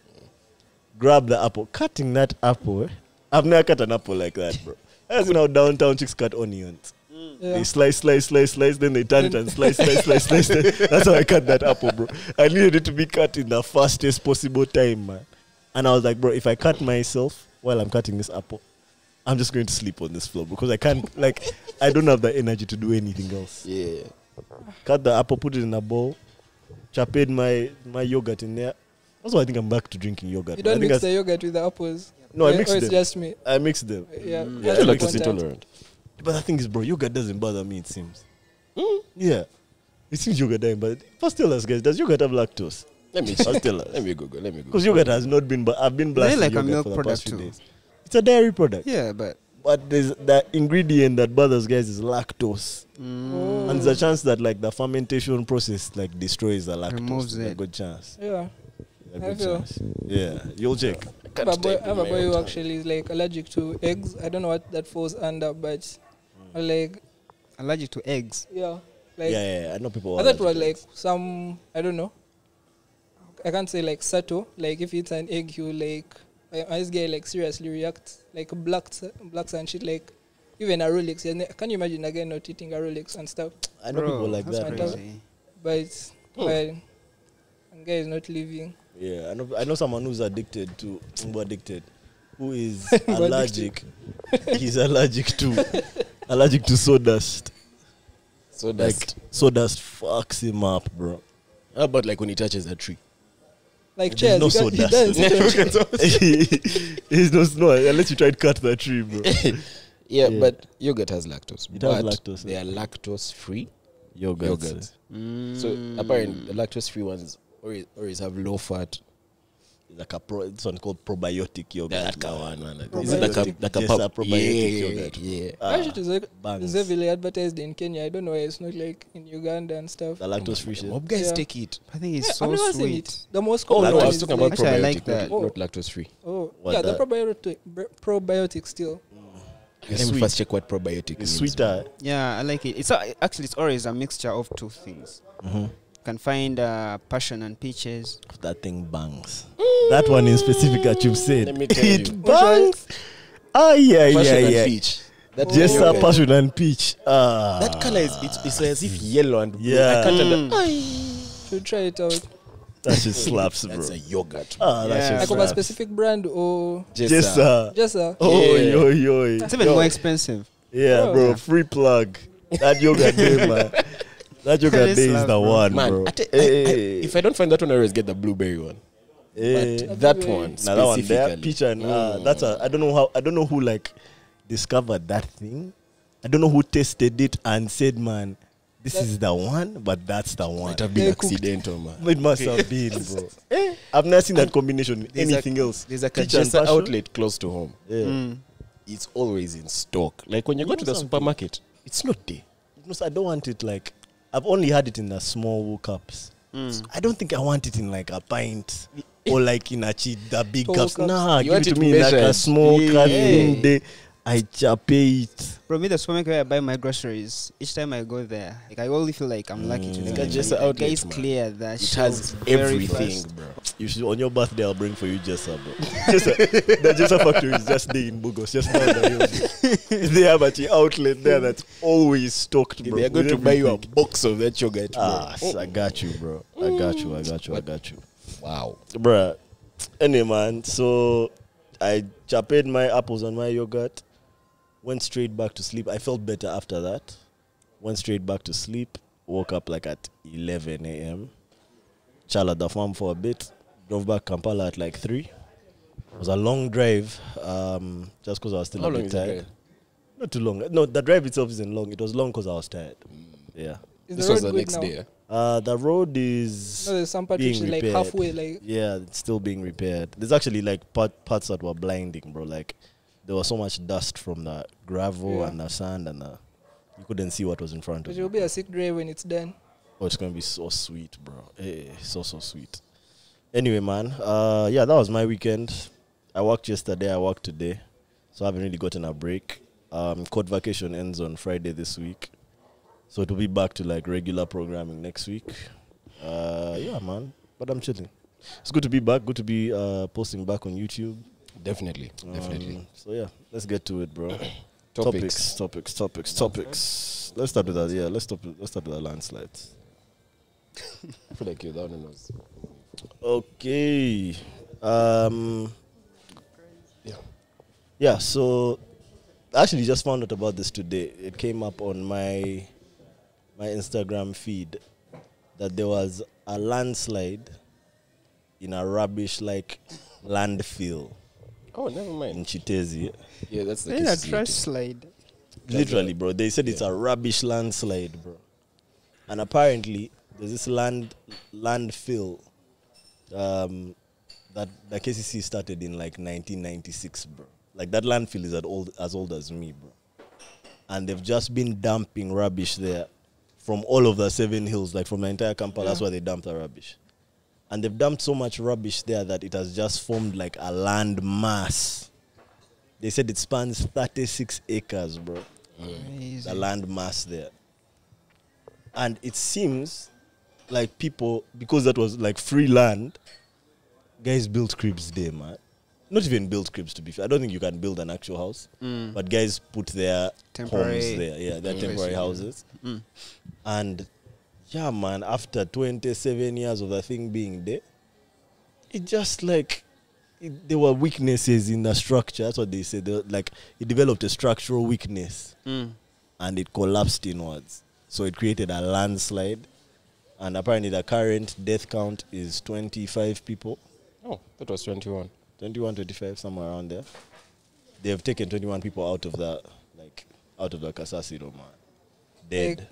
Grab the apple. Cutting that apple. Eh? I've never cut an apple like that, bro. That's how downtown chicks cut onions. Yeah. They slice, slice, slice, slice, then they turn it and slice, slice, slice, slice, slice. That's how I cut that apple, bro. I needed it to be cut in the fastest possible time, man. And I was like, bro, if I cut myself while I'm cutting this apple, I'm just going to sleep on this floor because I can't, like, I don't have the energy to do anything else. Yeah. Cut the apple, put it in a bowl, chapped my, my yogurt in there. Also, I think I'm back to drinking yogurt. You don't mix the yogurt with the apples. No, yeah, I mixed them. It's just me. I mixed them. Yeah. Mm. yeah I like to sit tolerant. But the thing is, bro, yoga doesn't bother me, it seems. Mm. Yeah. It seems yoga doesn't bother. First tell us, guys, does yoga have lactose? Let me First tell us. Let me Google. Let me Google. Because yoga has not been, but I've been blasting like yoga for the past few days. It's a dairy product. Yeah, but. But there's that ingredient that bothers guys is lactose. Mm. Oh. And there's a chance that, like, the fermentation process, like, destroys the lactose. Removes it. A good chance. Yeah. A good chance. Yeah. You'll check. I have a boy, have a boy who actually is, like, allergic to eggs. I don't know what that falls under, but. Like allergic to eggs. Yeah, like yeah, yeah. I know people. I thought it was like some. I don't know. I can't say like subtle. Like if it's an egg, you like. I this guy like seriously reacts like blacks, blacks and shit. Like even a Rolex. Can you imagine a guy not eating a Rolex and stuff? I know Bro, people like that's that. Crazy. But oh. well, guy is not living. Yeah, I know. I know someone who's addicted to addicted, who is allergic. He's allergic to. Allergic to sawdust. Sawdust. Like, sawdust fucks him up, bro. How about like when he touches a tree? Like chairs. No sawdust. There's no snow unless you try to cut that tree, bro. yeah, yeah, but yogurt has lactose. It has lactose. They are lactose free yogurts. yogurts. Mm. So apparently, lactose free ones always, always have low fat. Like a pro, it's one called probiotic yogurt. That one, man. Is it like a, like a yes, probiotic yeah, yogurt? Yeah. Ah, actually, it's, like, it's heavily advertised in Kenya. I don't know why it's not like in Uganda and stuff. The lactose free shit. Mob guys yeah. take it. I think it's yeah, so I've sweet. It. The most common. Oh, no, I was talking like about probiotic. I like that. Not, not lactose free. Oh, what yeah, that? the probiotic, probiotic still. Oh. Let sweet. me first check what probiotic it's means. Sweeter. Yeah, I like it. It's a, actually it's always a mixture of two things. Mm-hmm. Can find uh, passion and peaches. That thing bangs. Mm. That one in specific that you've said. Let me tell it you. bangs. Ah, yeah, passion yeah, yeah. Passion and peach. That yes, sir, okay. passion and peach. Ah. That color is it's, it's as if yellow and blue. Yeah. I can't mm. Should try it out. That shit slaps, bro. That's a yogurt. Ah, that yeah. shit slaps. Like of a specific brand or... Jessa. Jessa. Oh, yeah. yo, yo. It's even yo. more expensive. Yeah, oh, bro. Yeah. Free plug. That yogurt day, man. That yogurt day is the one, man, bro. I I, I, if I don't find that one, I always get the blueberry one. Hey. But that one, nah, that one, that picture, and, uh, mm. that's a. I don't know how. I don't know who like discovered that thing. I don't know who tasted it and said, "Man, this that's is the one." But that's the one. It have been hey, accidental, man. It must have been, bro. Hey. I've never seen that combination. Anything a, else? There's a Jessa outlet close to home. Yeah. Mm. It's always in stock. Like when you, you go to the something. supermarket, it's not there. No, I don't want it. Like I've only had it in the small cups. Mm. So I don't think I want it in like a pint. Or like in a cheat, the big cups. Nah, you give it to me like a small yeah. can day. I chop it. Bro, me the supermarket where I buy my groceries, each time I go there, like I only feel like I'm mm. lucky to know. Like Jessa outlet, guys, clear that it has everything, bro. You should, on your birthday, I'll bring for you Jessa, bro. Jessa, the Jessa factory is just there in Bugos, just down the They have an outlet there that's always stocked, bro. They're going to buy you a box of that yogurt, bro. Ah, I got you, bro. I got you, I got you, I got you. Wow, bruh. Anyway, man, so I chapped my apples and my yogurt, went straight back to sleep. I felt better after that. Went straight back to sleep, woke up like at eleven A M Chill at the farm for a bit, drove back Kampala at like three. It was a long drive, um, just because I was still How a bit tired. Not too long. No, the drive itself isn't long. It was long because I was tired. Yeah. Is this was the next now? day, yeah? Uh, the road is no, there's some part being which is repaired. Like halfway, like yeah, it's still being repaired. There's actually like part, parts that were blinding, bro. Like there was so much dust from the gravel yeah. and the sand, and the, you couldn't see what was in front but of you. It will be a sick day when it's done. Oh, it's gonna be so sweet, bro. Hey, so so sweet. Anyway, man. Uh, yeah, that was my weekend. I worked yesterday. I worked today, so I haven't really gotten a break. Um, court vacation ends on Friday this week. So it'll be back to like regular programming next week. Uh, yeah, man. But I'm chilling. It's good to be back. Good to be uh, posting back on YouTube. Definitely. Um, Definitely. So yeah, let's get to it, bro. topics. Topics. Topics. Topics. Topics. Let's start with that. Yeah, let's stop. Let's start with the landslides. I feel like you're the one who knows. Okay. Um. Yeah. Yeah. So, I actually just found out about this today. It came up on my. my Instagram feed that there was a landslide in a rubbish-like landfill. Oh, never mind. In Chitezi. Yeah, that's the case. It's a trash slide. Literally, bro. They said yeah. it's a rubbish landslide, bro. And apparently, there's this land landfill um, that the K C C started in, like, nineteen ninety-six, bro. Like, that landfill is at old, as old as me, bro. And they've just been dumping rubbish there from all of the seven hills, like from the entire Kampala, yeah. that's where they dump the rubbish. And they've dumped so much rubbish there that it has just formed like a land mass. They said it spans thirty-six acres, bro. Mm. The land mass there. And it seems like people, because that was like free land, guys built cribs there, man. Not even built cribs, to be fair. I don't think you can build an actual house. Mm. But guys put their temporary homes there. Yeah, their temporary houses. Mm. And, yeah, man, after twenty-seven years of the thing being there, it just, like, it, there were weaknesses in the structure. That's what they said. They were, like, it developed a structural weakness. Mm. And it collapsed inwards. So it created a landslide. And apparently the current death count is twenty-five people. Oh, that was twenty-one. twenty-one, twenty-five, somewhere around there. They have taken twenty-one people out of the, like, out of the Kasasi Roma. Dead. Like,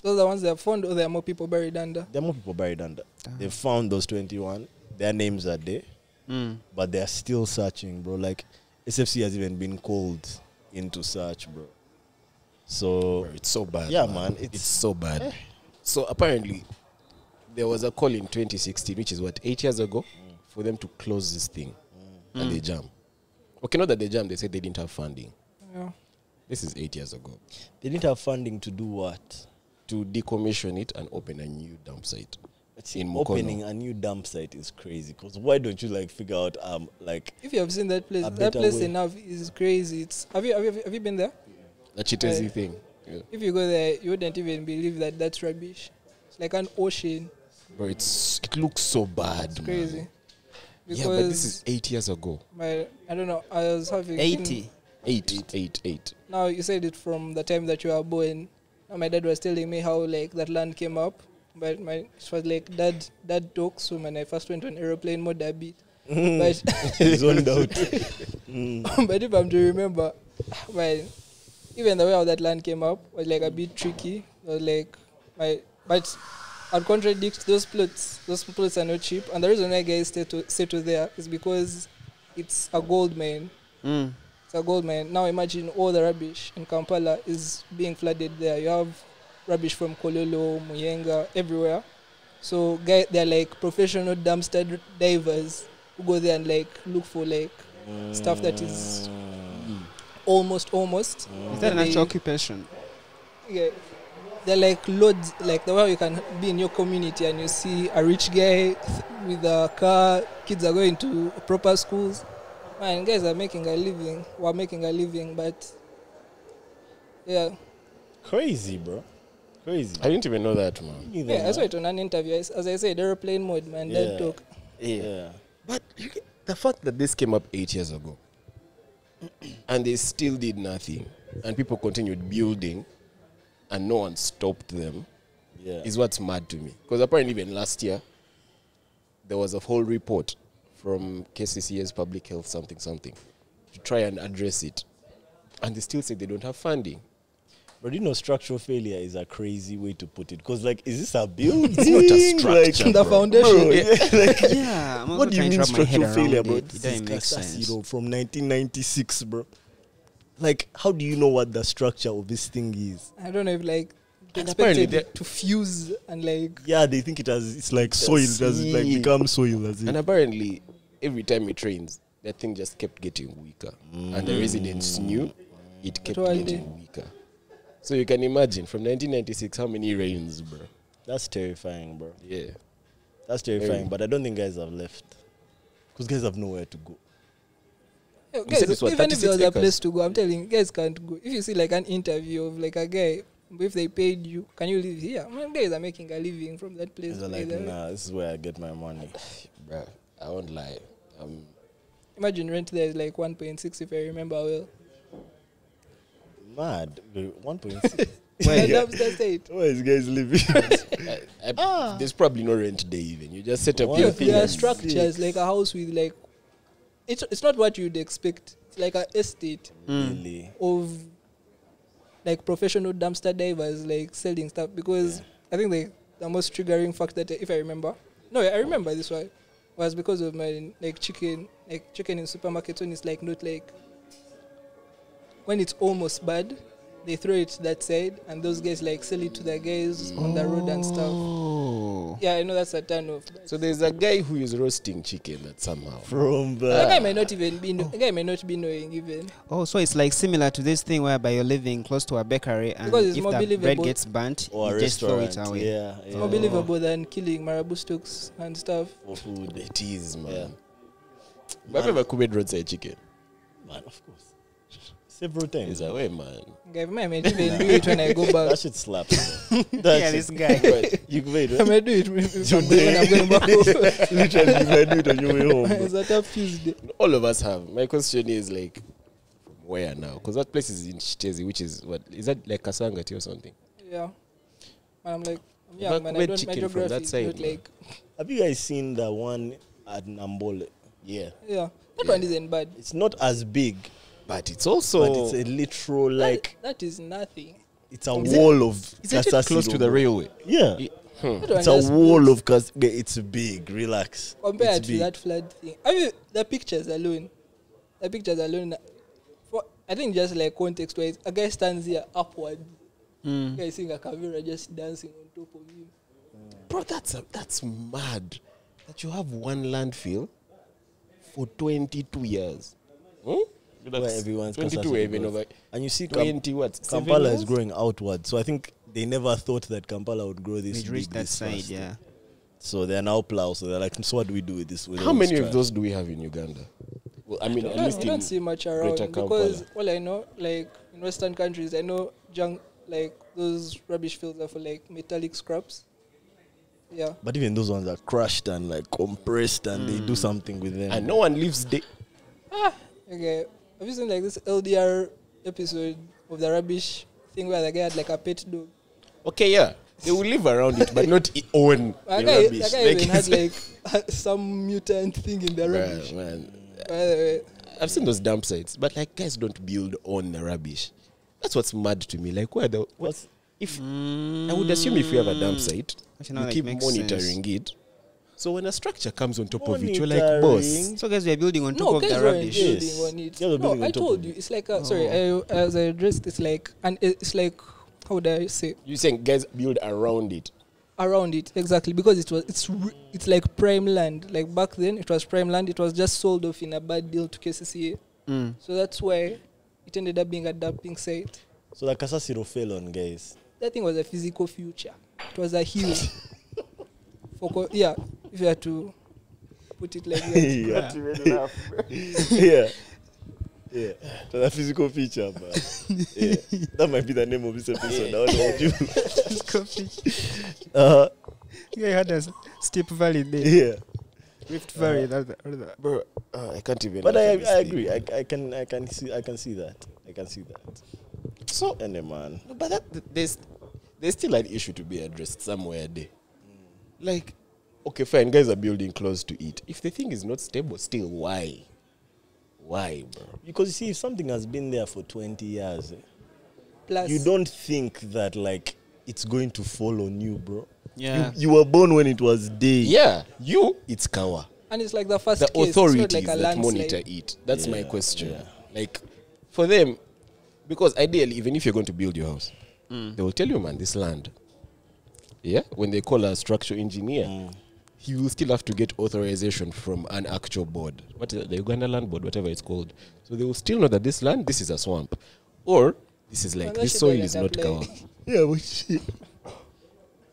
those are the ones they have found, or there are more people buried under? There are more people buried under. Damn. They found those twenty-one. Their names are there. Mm. But they are still searching, bro. Like, S F C has even been called into search, bro. So... Bro, it's so bad. Yeah, man. man it's, it's so bad. Eh. So, apparently, there was a call in twenty sixteen, which is, what, eight years ago, mm. for them to close this thing. And mm. they jam. Okay, not that they jam. They said they didn't have funding. Yeah. This is eight years ago. They didn't have funding to do what? To decommission it and open a new dump site. In opening Mukono. a new dump site is crazy. Because why don't you like figure out um like if you have seen that place, that place way. enough is crazy. It's have you have you, have you been there? Yeah. That Chitezi uh, thing. Yeah. If you go there, you wouldn't even believe that that's rubbish. It's like an ocean. Bro, it's it looks so bad. It's crazy. Yeah, but this is eight years ago. My, I don't know. I was having eighty. Eight, eight, eight, eight. Now you said it from the time that you were born. Now my dad was telling me how like that land came up, but my it was like dad dad talks. So when I first went on aeroplane mode, I beat. Mm. But zoned out. Mm. But if I'm to remember, well, even the way how that land came up was like a bit tricky. It was like my but. I'd contradict those plots. Those plots are not cheap, and the reason why guys stay to settle there is because it's a gold mine. Mm. It's a gold mine. Now imagine all the rubbish in Kampala is being flooded there. You have rubbish from Kololo, Muyenga, everywhere. So guys, they're like professional dumpster divers who go there and like look for like mm. stuff that is mm. almost almost. Mm. Is that an actual occupation? Yeah. They're like loads, like the way you can be in your community and you see a rich guy with a car, kids are going to proper schools. Man, guys are making a living. We're making a living, but yeah. Crazy, bro. Crazy. I didn't even know that, man. Either, yeah, man. I saw it on an interview. As I said, aeroplane mode, man. Yeah. Dead talk. Yeah. yeah. But the fact that this came up eight years ago and they still did nothing and people continued building and no one stopped them, yeah. is what's mad to me. Because apparently even last year, there was a whole report from K C C's public health something something to try and address it. And they still say they don't have funding. But you know, structural failure is a crazy way to put it. Because like, is this a build? It's not a structure, like, the bro. Foundation. Bro, yeah. like, yeah, I'm what do you mean structural failure, bro? It, it doesn't make sense. Silo from nineteen ninety-six, bro. Like, how do you know what the structure of this thing is? I don't know if, like, they expected it to fuse and, like... Yeah, they think it has... It's like soil. It has, like, become soil. As and it. Apparently, every time it rains, that thing just kept getting weaker. Mm. And the residents knew it kept getting day. weaker. So you can imagine, from nineteen ninety-six, how many rains, bro? That's terrifying, bro. Yeah. That's terrifying, um, but I don't think guys have left. Because guys have nowhere to go. Yo, guys, even if there was a place to go, I'm telling you, guys can't go. If you see like an interview of like a guy, if they paid you, can you live here? I mean, guys are making a living from that place. Like, nah, this is where I get my money. Bro, I won't lie. Um, Imagine rent there is like one point six if I remember well. Mad. one point six? Where is guys living? I, I, ah. There's probably no rent there even. You just set up your thing. There are structures, like a house with like... It's it's not what you'd expect. It's like an estate mm. really? of like professional dumpster divers like selling stuff because yeah. I think the the most triggering fact that if I remember, no, I remember this one was because of my like chicken like chicken in supermarkets when it's like not like when it's almost bad, they throw it that side and those guys like sell it to the guys oh. on the road and stuff. Yeah, I know that's a turn off. So there's a guy who is roasting chicken that somehow. From the, the guy may not even be no, oh. the guy may not be knowing even. Oh, so it's like similar to this thing whereby you're living close to a bakery and because it's if more the believable bread gets burnt, or you just throw it away. Yeah, yeah. It's more oh. believable than killing marabou stocks and stuff. For food, it is, man. Yeah. But I've ever cooked roadside chicken. Man, of course. Several times. He's away, man. Guy, I may even do it when I go back. That should slap. That yeah, this guy. You wait, right? I may do it when I'm going back home. Literally, you may do it on your way home. Is that a Tuesday? All of us have. My question is, like, where now? Because that place is in Chitezi, which is, what? Is that like Kasangati or something? Yeah. And I'm like, yeah, but man, I don't, my geography that side, not like... Have you guys seen the one at Nambole? Yeah. Yeah. That yeah. one isn't bad. It's not as big. But it's also... But it's a literal, like... That, that is nothing. It's a is wall it, of... It's actually close to the railway. Yeah. It, hmm. It's a wall of... It's big. Relax. Compared it's to big. That flood thing. I mean, the pictures alone. The pictures alone. For, I think just like context-wise, a guy stands here upward. Mm. A guy seeing a Kavira just dancing on top of you. Mm. Bro, that's, a, that's mad. That you have one landfill for twenty-two years. Hmm? Where everyone's twenty-two even over. And you see twenty Kamp what? Kampala is growing outward. So I think they never thought that Kampala would grow this big. Reached that side, faster. Yeah. So they're now plow. So they're like, so what do we do with this? How many of those do we have in Uganda? Well, I mean, I don't, at least I don't see much around because all I know, like in Western countries, I know junk, like those rubbish fields are for like metallic scraps. Yeah. But even those ones are crushed and like compressed and mm. they do something with them. And no one leaves the... Ah, okay. Have you seen like this L D R episode of the rubbish thing where the guy had like a pet dog? Okay, yeah. They will live around it, but not own the guy, rubbish. Guy like even had like a, some mutant thing in the rubbish. Man, man. By the way. I've seen those dump sites, but like guys don't build on the rubbish. That's what's mad to me. Like, where the... What's, if mm. I would assume if you have a dump site, you like keep monitoring sense. It. So when a structure comes on top of it, you're like, boss. So guys, we are building on top no, of the rubbish. Yes. On it. Yeah, no, on I told you, it. It's like, a, oh. sorry, I, as I addressed, it's like, and it's like, how would I say? You're saying guys build around it. Around it, exactly, because it was it's it's like prime land. Like back then, it was prime land. It was just sold off in a bad deal to K C C. Mm. So that's why it ended up being a dumping site. So the Casa Siro fell on guys. That thing was a physical future. It was a hill. For yeah, if you had to put it like that. Yeah. yeah. Yeah. It was a physical future, but yeah. That might be the name of this episode. I don't know what you physical future. Uh, yeah, you had a steep valley there. Yeah. Rift Valley, uh, that, that. Bro, uh, I can't even. But I, I agree. I, I can, I can see, I can see that. I can see that. So, and the man, but that, there's, there's still an issue to be addressed somewhere there. Mm. Like, okay, fine, guys are building close to it. If the thing is not stable, still, why? Why, bro? Because you see, if something has been there for twenty years, eh, plus, you don't think that like it's going to fall on you, bro. Yeah. You, you were born when it was day. Yeah. You, it's Kawa. And it's like the first the case. The authorities like that landslide. Monitor it. That's yeah, my question. Yeah. Like, for them, because ideally, even if you're going to build your house, mm. they will tell you, man, this land, yeah, when they call a structural engineer, mm. he will still have to get authorization from an actual board. What is it? The Uganda Land Board, whatever it's called. So they will still know that this land, this is a swamp. Or, this is like, well, this soil is not Kawa. Yeah, but shit.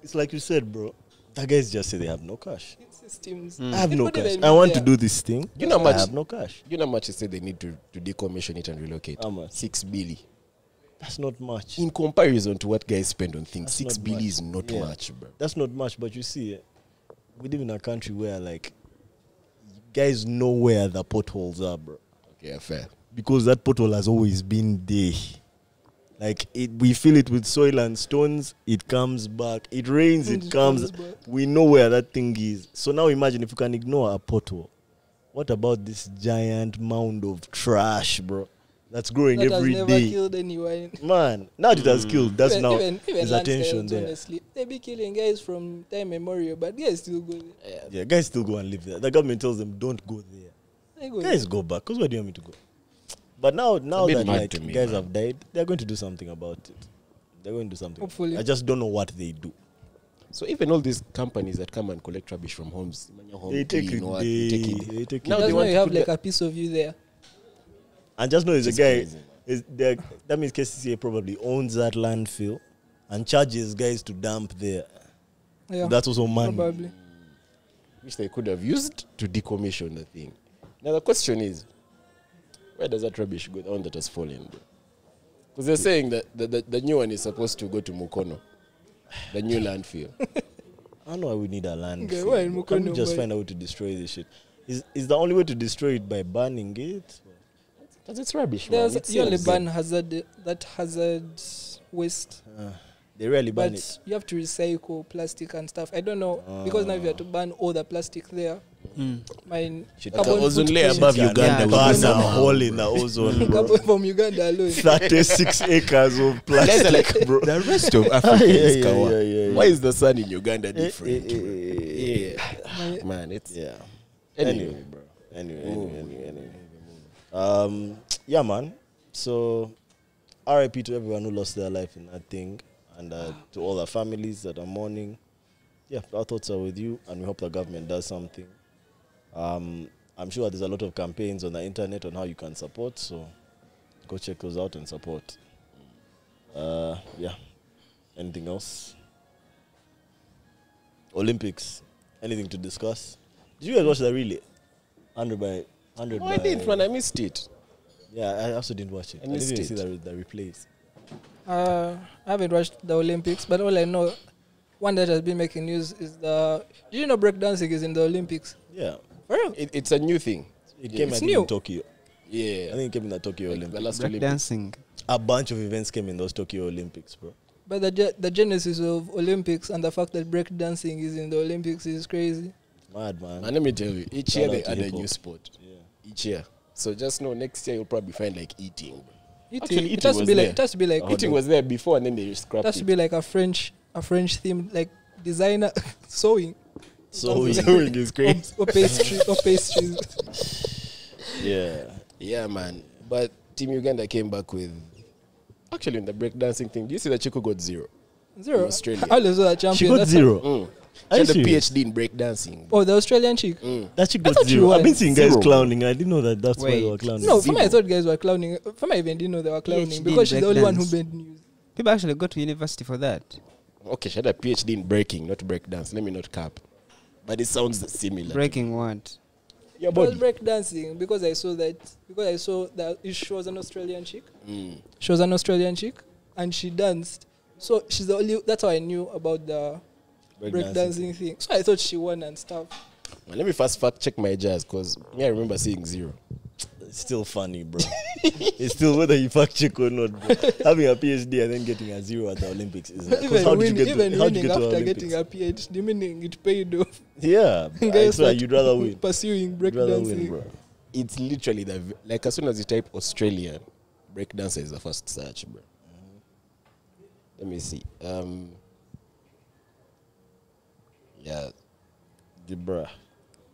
It's like you said, bro. That guys just say they have no cash. Systems. Mm. I have no cash. I want there. to do this thing. You know how much? I have no cash. You know how much they say they need to, to decommission it and relocate? How much? Six billion. That's not much. In comparison to what guys spend on things, That's six billion is not yeah. much, bro. That's not much, but you see, we live in a country where, like, guys know where the potholes are, bro. Okay, fair. Because that pothole has always been there. Like, it, we fill it with soil and stones, it comes back. It rains, it, it comes. comes we know where that thing is. So now imagine if you can ignore a pothole. What about this giant mound of trash, bro? That's growing that every has never day. Killed anyone. Man, now mm. it has killed. That's even, now even, even his attention there. Honestly, they be killing guys from time memorial, but guys still go there. Yeah, yeah, guys still go and live there. The government tells them, don't go there. They go guys there. Go back, because where do you want me to go? But now, now that like, me, guys man. have died, they're going to do something about it. They're going to do something. Hopefully. I just don't know what they do. So even all these companies that come and collect rubbish from homes, home they, take it, what, they, they take it. They take now it. Now they want you have like a piece of you there. And just know there's a guy, is there, that means K C C A probably owns that landfill and charges guys to dump there. Yeah, so that's also money. Probably. Which they could have used to decommission the thing. Now the question is, where does that rubbish go on that has fallen? Because they're saying that the, the, the new one is supposed to go to Mukono, the new landfill. I don't know why we need a landfill. Okay, Mukono, Can we just why? find a way to destroy this shit? Is, is the only way to destroy it by burning it? Because it's rubbish. They it only burn hazard, that hazard waste. Uh, they rarely burn but it. You have to recycle plastic and stuff. I don't know. Uh. Because now you have to burn all the plastic there. Mm. Mine carbon ozone layer above Uganda. There's a hole in the ozone. Carbon from Uganda alone. thirty-six acres of plastic. Like, bro. The rest of Africa is yeah, yeah, yeah, yeah, yeah. Why is the sun in Uganda different? Yeah, yeah, yeah, yeah. Man, it's yeah. Anyway, anyway bro. Anyway, anyway, anyway, anyway. Um, yeah, man. So, R I P to everyone who lost their life in that thing, and uh, to all the families that are mourning. Yeah, our thoughts are with you, and we hope the government does something. Um, I'm sure there's a lot of campaigns on the internet on how you can support, so go check those out and support. Uh, yeah. Anything else? Olympics. Anything to discuss? Did you guys watch the relay? one hundred by one hundred. Oh, by I didn't, man. I missed it. Yeah, I also didn't watch it. I, I didn't it. see the, the replays. Uh, I haven't watched the Olympics, but all I know, one that has been making news is the, did you know breakdancing is in the Olympics? Yeah. For real? It, it's a new thing. It came it's new. in Tokyo. Yeah. I think it came in the Tokyo like Olympics. The last Olympics. Dancing. A bunch of events came in those Tokyo Olympics, bro. But the ge the genesis of Olympics and the fact that breakdancing is in the Olympics is crazy. Mad, man. And let me tell you, each year they add a new sport. Yeah. Each year. So just know next year you'll probably find like eating. Eating. Actually, eating it has to be there. like it has to be like oh, eating no. was there before and then they scrapped it. It has to be like a French a French themed like designer sewing. Sewing. Sewing is crazy. Or, or pastries. or pastries. Yeah. Yeah, man. But Team Uganda came back with actually in the breakdancing thing. Do you see that Chico got zero? Zero. In Australia. I was a champion. She got That's zero. Mm. She had a PhD in breakdancing. Oh, the Australian chick? Mm. That chick got zero. I've been seeing guys zero. clowning. I didn't know that that's Wait. why they were clowning. No, for me I thought guys were clowning. For me I even didn't know they were clowning PhD because she's the only one who made news. People actually go to university for that. Okay, she had a PhD in breaking, not breakdance. Let me not cap. But it sounds similar. Breaking what? Your body. I was breakdancing because I saw that, because I saw that she was an Australian chick. Mm. She was an Australian chick and she danced. So she's the only, that's how I knew about the breakdancing break thing. So I thought she won and stuff. Well, let me first fact check my jazz because me, I remember seeing zero. It's still funny, bro. It's still whether you fact check or not, bro. Having a PhD and then getting a zero at the Olympics is like, even how win, did you get even to, how winning did you get after to Olympics? Getting a PhD, meaning it paid off. Yeah, guys, so you'd rather win pursuing breakdancing. It's literally the like as soon as you type Australian breakdancer is the first search, bro. Let me see. Um. Yeah, Debra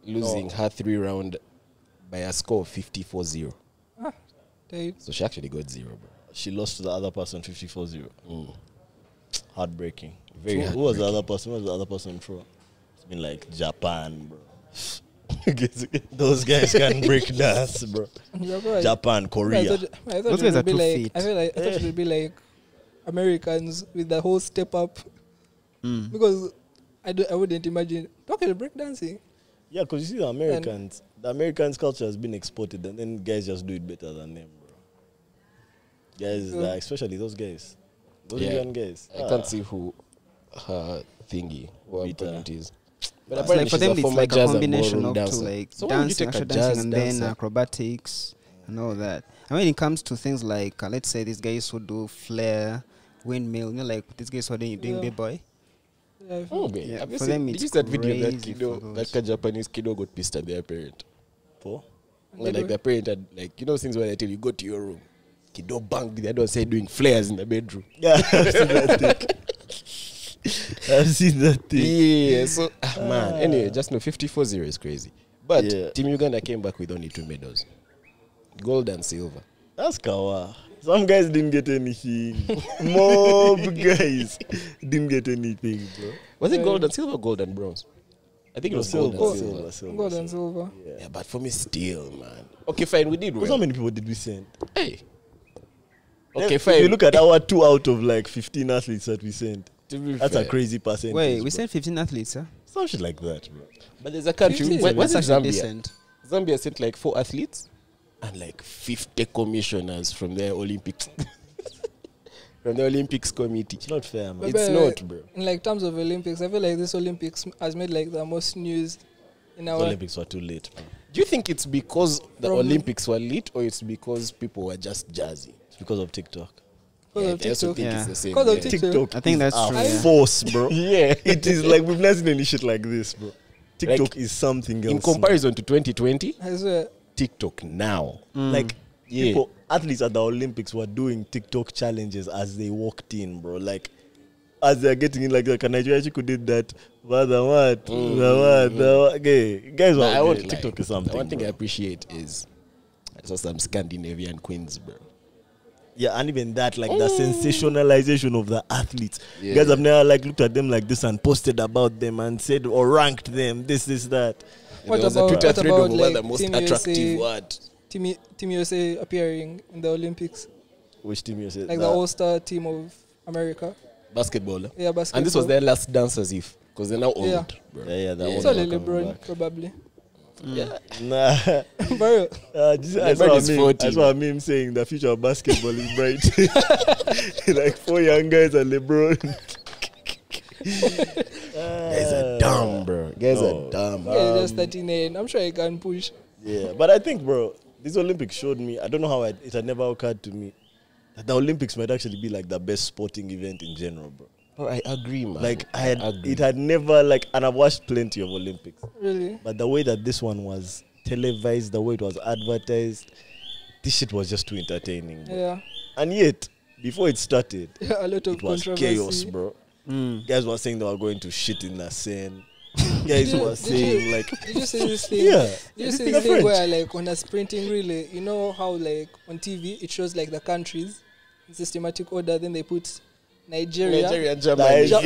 losing no. her three round by a score of fifty-four zero. Ah, so she actually got zero, bro. She lost to the other person fifty-four zero. Mm. Heartbreaking. Very Who, heartbreaking. Who was the other person? Who was the other person from? It's been like Japan, bro. Those guys can break dance, bro. Japan, Korea. I thought, I thought Those guys are too like, fit. I, feel like, I thought it would be like Americans with the whole step up. Mm. Because I, do, I wouldn't imagine. Talking about break dancing. Yeah, because you see the Americans, and the Americans' culture has been exported, and then guys just do it better than them, bro. Guys, like, especially those guys. Those yeah. young guys. I ah. can't see who her thingy, what opponent is. But apparently like for them, it's like a combination of two, like so dancing, actual dancing, and dancer? then acrobatics and all that. And when it comes to things like, uh, let's say these guys who do flare, windmill, you know, like these guys who are doing, yeah. doing b-boy. Oh, man. Yeah, for them it's did you see that video that kiddo, that Japanese kiddo got pissed at their parent? For? Like, like their parent had, like, you know, things where they tell you, go to your room. Kiddo banged, the other one said doing flares in the bedroom. Yeah, I've seen that thing. I've seen that thing. Yeah, so, ah. man, anyway, just know fifty-four zero is crazy. But yeah. Team Uganda came back with only two medals, gold and silver. That's kawa. Some guys didn't get anything. Mob guys didn't get anything, bro. Was it gold and silver, gold and bronze? I think it was gold and silver. silver. Gold and silver. Yeah. yeah, but for me, still, man. Okay, fine, we did well. How many people did we send? Hey. Okay, if fine. If you look at our two out of like fifteen athletes that we sent, that's fair. a crazy percentage. Wait, we bro. sent fifteen athletes, huh? Some shit like that, bro. But there's a country. What's Zambia? Decent. Zambia sent like four athletes. And like fifty commissioners from the Olympics, from the Olympics committee. It's not fair, man. But it's but not, bro. In like terms of Olympics, I feel like this Olympics has made like the most news in our. The Olympics were too late, bro. Do you think it's because from the Olympics were late, or it's because people were just jazzy? It's because of TikTok. Because yeah, of I TikTok. Also think yeah. it's the same. Because yeah. of TikTok. TikTok I think that's is true. A yeah. force, bro. yeah, it is like we've not seen any shit like this, bro. TikTok like is something else. In comparison man. to twenty twenty. I swear. TikTok now. Mm. Like, yeah. people, athletes at the Olympics were doing TikTok challenges as they walked in, bro. Like, as they're getting in, like, like a Nigerian chick who did that. What, what, what, what, okay. Guys, nah, I want okay. TikTok like, is something. The one thing bro. I appreciate is I saw some Scandinavian queens, bro. Yeah, and even that, like, mm. the sensationalization of the athletes. Yeah. Guys, I've never, like, looked at them like this and posted about them and said or ranked them, this, this, that. What there was about, a Twitter what thread about, like, the most Team attractive U S A, word. Team, Team U S A appearing in the Olympics. Which Team U S A? Like nah. the all-star team of America. Basketball. Eh? Yeah, basketball. And this was their last dance as if. Because they're now old. Yeah, bro. yeah. yeah, yeah. It's only LeBron, probably. Mm. Yeah. Nah. Bro. Uh, just, I, saw is meme, I saw a meme saying the future of basketball is bright. Like four young guys and LeBron. Guys are dumb, bro. Guys no. are dumb. Yeah, um, just thirty-nine. I'm sure you can push. Yeah, but I think, bro, this Olympics showed me, I don't know how I, it had never occurred to me, that the Olympics might actually be like the best sporting event in general, bro. Oh, I agree, man. Like, I had, I agree. It had never, like, and I've watched plenty of Olympics. Really? But the way that this one was televised, the way it was advertised, this shit was just too entertaining, bro. Yeah. And yet, before it started, yeah, a lot of it was chaos, bro. Mm. Guys were saying they were going to shit in the sand. Guys were saying, you, like... Did you see this thing? Yeah. Did you see this thing where, like, on a sprinting relay, you know how, like, on T V, it shows, like, the countries in systematic order, then they put Nigeria. Nigeria, Germany. I saw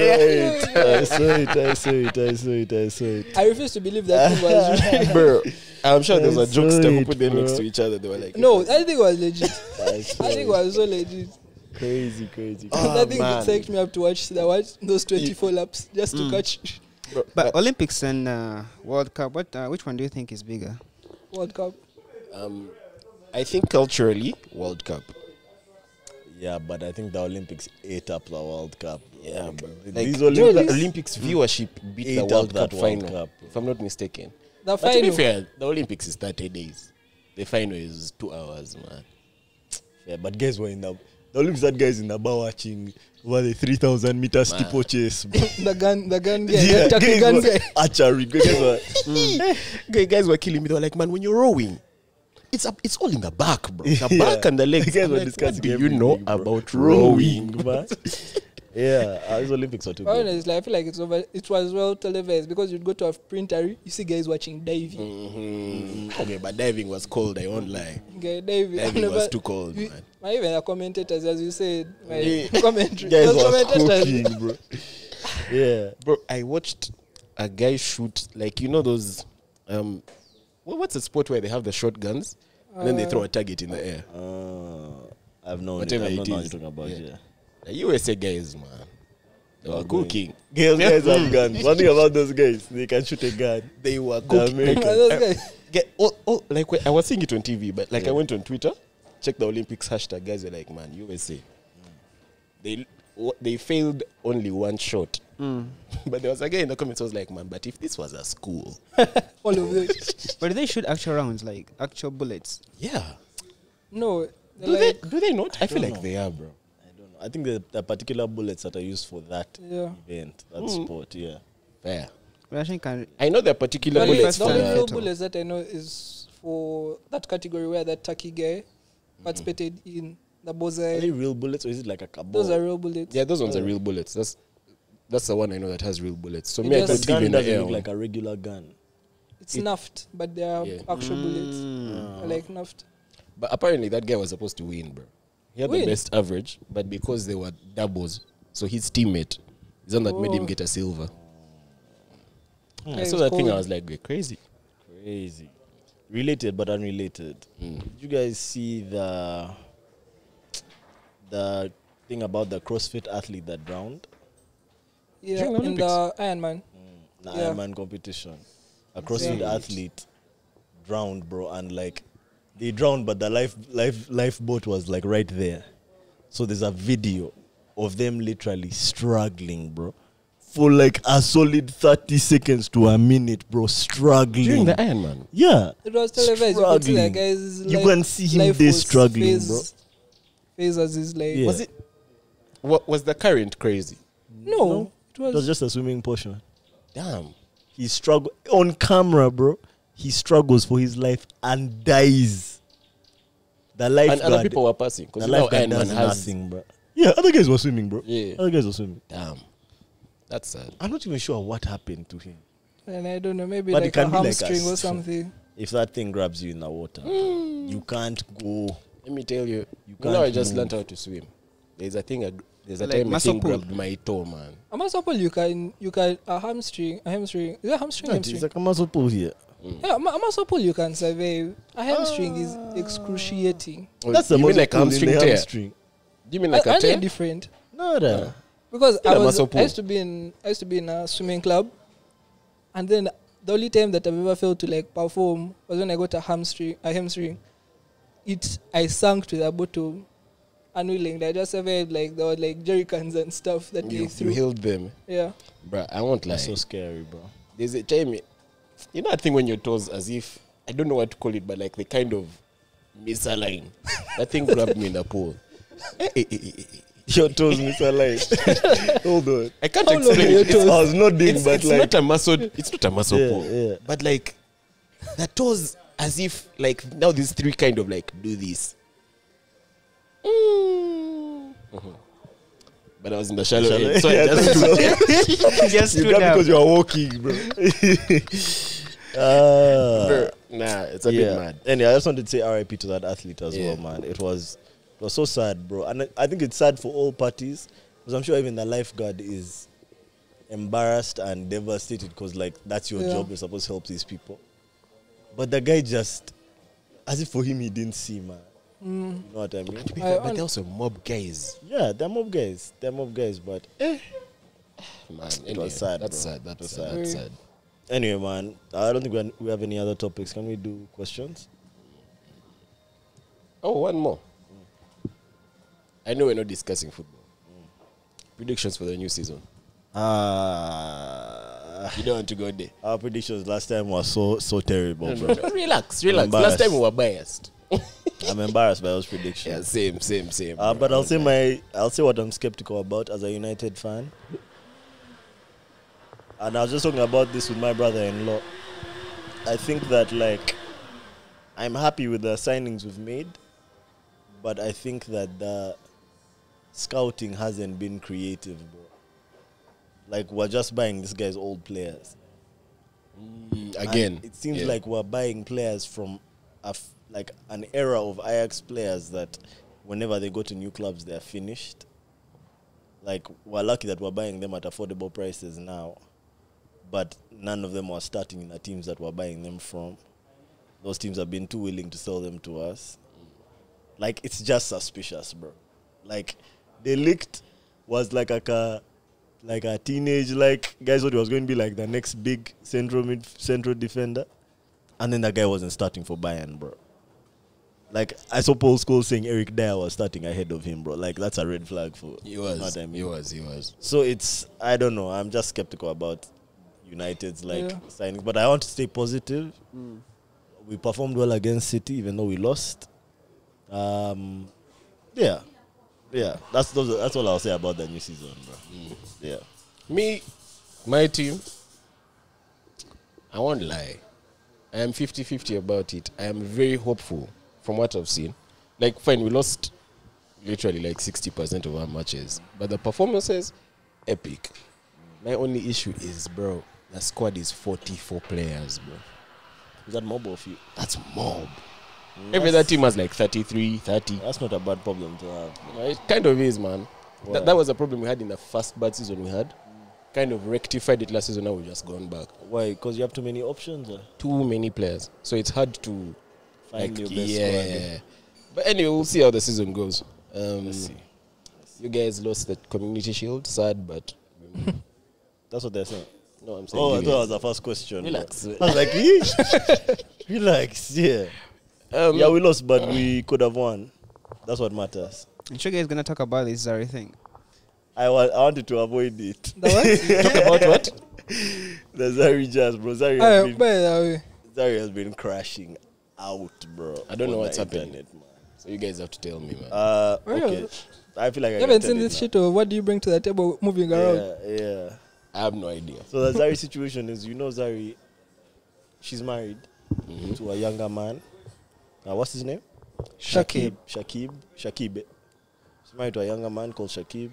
it, I saw it, I saw it, I saw it, I saw it. I refuse to believe that thing was real. Bro, I'm sure there was a jokester who put them next to each other. They were like... No, I think it was legit. I think it was so legit. Crazy, crazy. crazy. Oh, I think man. it psyched me up to watch that watch those twenty-four yeah. laps just mm. to catch. But, but Olympics and uh, World Cup, what uh, which one do you think is bigger? World Cup. Um, I think culturally World Cup. Yeah, but I think the Olympics ate up the World Cup. Yeah, bro. Like, These Olympics, you know, the Olympics viewership beat the World Cup final, World Cup, if I'm not mistaken. The final. But to be fair, the Olympics is thirty days. The final is two hours, man. Yeah, but guys were in the. The Olympics had guys in the bar watching over the three thousand meter steeple chase. the gun, the gun guy. Yeah, the guys gun guy. Archery. Guys were, mm. guys were killing me. They were like, man, when you're rowing, it's up, it's all in the back, bro. The yeah. back and the legs. The guys were like, discussing what do you know bro. about rowing, man? Yeah, uh, these Olympics are too big. Honestly, I feel like it's over. It was well televised because you'd go to a printer, you see guys watching diving. Mm-hmm. Okay, but diving was cold, I won't lie. Okay, diving, diving was never, too cold, you, man. Even the commentators, as you said, my yeah. commentary. Guys Those was cooking, bro. Yeah. Bro, I watched a guy shoot, like, you know those, um, well, what's the sport where they have the shotguns, uh, and then they throw a target in the air? Uh, I've known Whatever it, I've it known is. What you're talking about, yeah. yeah. The U S A guys, man. They were cooking. Guys, guys have guns. One thing about those guys, they can shoot a gun. They were cooking. I, get, oh, oh, like, I was seeing it on T V, but like yeah. I went on Twitter, checked the Olympics hashtag. Guys were like, man, U S A. Mm. They they failed only one shot. Mm. But there was a guy in the comments who was like, man, but if this was a school. All of it. But they shoot actual rounds, like actual bullets. Yeah. No. Do, like, they, do they not? I, I feel like know. they are, bro. I think the, the particular bullets that are used for that yeah. event, that mm. sport, yeah. Fair. Well, I, think I, I know the particular well, bullets. The only bullets that I know is for that category where that Turkey guy participated mm. in the Bozai. Are they real bullets or is it like a cabal? Those are real bullets. Yeah, those ones oh. are real bullets. That's that's the one I know that has real bullets. So it me, I can't even know. It doesn't look like a regular gun. It's it, nuffed, but they are yeah. actual mm. bullets. Mm. They're like nuffed. But apparently that guy was supposed to win, bro. He had Wait. the best average, but because they were doubles, so his teammate is the one that Whoa. made him get a silver. Mm. I saw that cold. thing, I was like, crazy. Crazy. Related, but unrelated. Mm. Did you guys see the the thing about the CrossFit athlete that drowned? Yeah, in Olympics? the Ironman. Mm, the yeah. Ironman competition. A CrossFit yeah. athlete drowned, bro, and like, they drowned, but the life life lifeboat was like right there. So there's a video of them literally struggling, bro, for like a solid thirty seconds to a minute, bro, struggling. During the Ironman. Yeah, it was televised. Struggling. You can see, like, you can see him there struggling, phase, bro. Phase as his life. Yeah. Was it? What was the current crazy? No, no it, was it was just a swimming portion. Damn, he struggled on camera, bro. He struggles for his life and dies. The lifeguard. And other people were passing. The lifeguard does nothing, bro. Yeah, other guys were swimming, bro. Yeah. Other guys were swimming. Damn. That's sad. I'm not even sure what happened to him. And I don't know. Maybe but like it can a be hamstring like a or something. If that thing grabs you in the water, mm. you can't go. Let me tell you. You can't now I just move. learned how to swim. There's a thing... I There's a like time my thing grabbed my toe, man. A muscle pull, you can, you can, a hamstring, a hamstring. Is it a hamstring? No, hamstring? It's like a muscle pull here. Mm. Yeah, a muscle pull, you can survive. A hamstring uh, is excruciating. That's the most like hamstring, hamstring. Do you mean like I, a tear? different? No, no. Yeah. Because I, was, I used to be in, I used to be in a swimming club, and then the only time that I've ever failed to like perform was when I got a hamstring, a hamstring. It, I sank to the bottom. unwilling. They just survived, like, there were like jerry cans and stuff that you, they threw. You healed them. Yeah. Bruh, I won't lie. That's so scary, bro. There's a time, you know, I think when your toes, as if, I don't know what to call it, but like the kind of misaligned. That thing grabbed me in the pool. Your toes misaligned. Hold on. I can't How explain it. It's, I was not doing, it's, but it's like. It's not a muscle, it's not a muscle yeah, pull. Yeah. But like, the toes, as if, like, now these three kind of like, do this. Mm. Mm-hmm. But I was in the shallow, shallow end, so yeah, I just stood just You got down. Because you are walking, bro. uh, bro. Nah, it's a yeah. bit mad. Anyway, I just wanted to say R I P to that athlete as yeah. well, man. It was it was so sad, bro. And I, I think it's sad for all parties, because I'm sure even the lifeguard is embarrassed and devastated, because, like, that's your yeah. job. You're supposed to help these people. But the guy just, as if for him, he didn't see, man. Mm. You know what I mean? I fair, but they're also mob guys. Yeah, they're mob guys. They're mob guys, but eh. Man, it anyway, was sad. That's bro. sad. That's sad. That's sad. Anyway, man, I don't think we have any other topics. Can we do questions? Oh, one more. Mm. I know we're not discussing football. Mm. Predictions for the new season. Ah. Uh, You don't want to go there. Our predictions last time were so so terrible, no, bro. relax, relax. Last time we were biased. I'm embarrassed by those predictions. Yeah, same, same, same. Uh, but I'll say my, I'll say what I'm skeptical about as a United fan. And I was just talking about this with my brother-in-law. I think that, like, I'm happy with the signings we've made, but I think that the scouting hasn't been creative, bro. Like, we're just buying this guy's old players. Mm, again. And it seems yeah. like we're buying players from a f like an era of Ajax players that whenever they go to new clubs, they're finished. Like, we're lucky that we're buying them at affordable prices now, but none of them are starting in the teams that we're buying them from. Those teams have been too willing to sell them to us. Like, it's just suspicious, bro. Like, they leaked was like a car... Like a teenage, like, guys thought he was going to be like the next big central mid central defender. And then that guy wasn't starting for Bayern, bro. Like, I saw Paul Scholes saying Eric Dier was starting ahead of him, bro. Like, that's a red flag for... He was, what I mean. he was, he was. So it's, I don't know, I'm just skeptical about United's, like, yeah. signings. But I want to stay positive. Mm. We performed well against City, even though we lost. Um, yeah. Yeah, that's those, that's all I'll say about the new season, bro. Mm. Yeah. Me, my team, I won't lie. I am fifty fifty about it. I am very hopeful from what I've seen. Like, fine, we lost literally like sixty percent of our matches. But the performances, epic. My only issue is, bro, the squad is forty-four players, bro. Is that mob or few? That's mob. Every other team has like thirty-three, thirty. That's not a bad problem to have. It kind of is, man. Wow. Th that was a problem we had in the first bad season we had. Kind of rectified it last season, now we've just gone back. Why? Because you have too many options? Or? Too many players. So it's hard to... Find like, your best yeah. squad. Yeah. But anyway, we'll see how the season goes. Um, Let's see. Let's see. You guys lost the Community Shield. Sad, but... That's what they're saying. No, I'm saying... Oh, I thought that was the first question. Relax. I was like, yeah. Relax, yeah. Um, yeah, we lost, but uh, we could have won. That's what matters. I'm sure you guys going to talk about this Zari thing. I, wa I wanted to avoid it. The what? Talk about what? The Zari jazz, bro. Zari has, been, by Zari has been crashing out, bro. I don't know what's happening. Internet, man. So you guys have to tell me, man. Uh, okay. I feel like I you haven't seen this now. Shit, or what do you bring to the table moving yeah, around? Yeah, I have no idea. So the Zari situation is, you know Zari, she's married mm-hmm. to a younger man. Uh, what's his name? Shakib. Shakib. Shakib. She's married to a younger man called Shakib.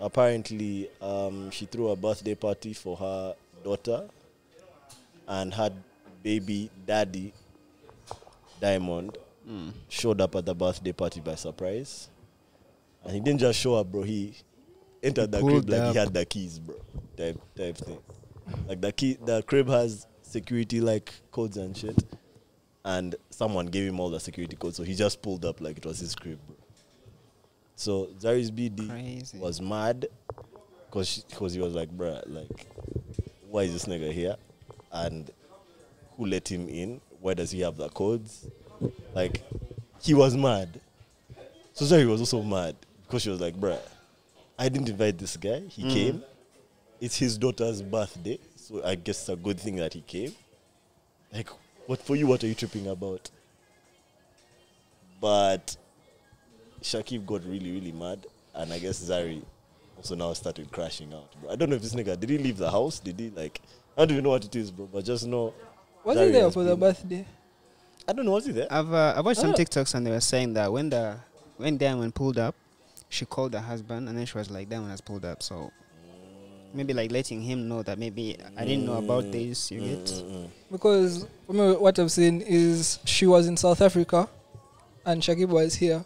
Apparently, um, she threw a birthday party for her daughter and her baby daddy, Diamond, mm. showed up at the birthday party by surprise. And he didn't just show up, bro. He entered he the crib like up. He had the keys, bro. Type, type thing. Like the, key, the crib has security like codes and shit. And someone gave him all the security codes, so he just pulled up like it was his crib, bro. So Zari's B D Crazy. was mad because he was like, bruh, like, why is this nigga here? And who let him in? Why does he have the codes? Like, he was mad. So Zari was also mad because she was like, bruh, I didn't invite this guy. He mm. came. It's his daughter's birthday. So I guess it's a good thing that he came. Like, what for you, what are you tripping about? But Shakib got really, really mad. And I guess Zari also now started crashing out. Bro, I don't know if this nigga, did he leave the house? Did he, like, I don't even know what it is, bro. But just know. Was Zari he there for the birthday? I don't know, was he there? I've, uh, I watched some know. TikToks and they were saying that when the when Diamond pulled up, she called her husband and then she was like, Diamond has pulled up. So maybe like letting him know that maybe mm. I didn't know about this, you mm. get? Because what I've seen is she was in South Africa and Shakib was here.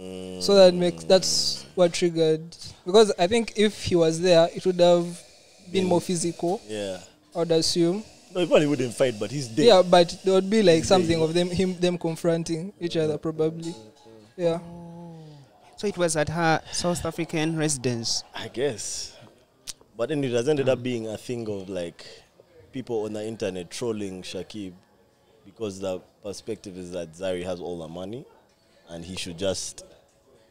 Mm. So that makes, that's what triggered. Because I think if he was there, it would have been mm. more physical. Yeah. I would assume. No, he probably wouldn't fight, but he's dead. Yeah, but there would be like he's something dead. of them him them confronting each other probably. Yeah. So it was at her South African residence. I guess. But then it has ended um. up being a thing of like people on the internet trolling Shakib because the perspective is that Zari has all the money and he should just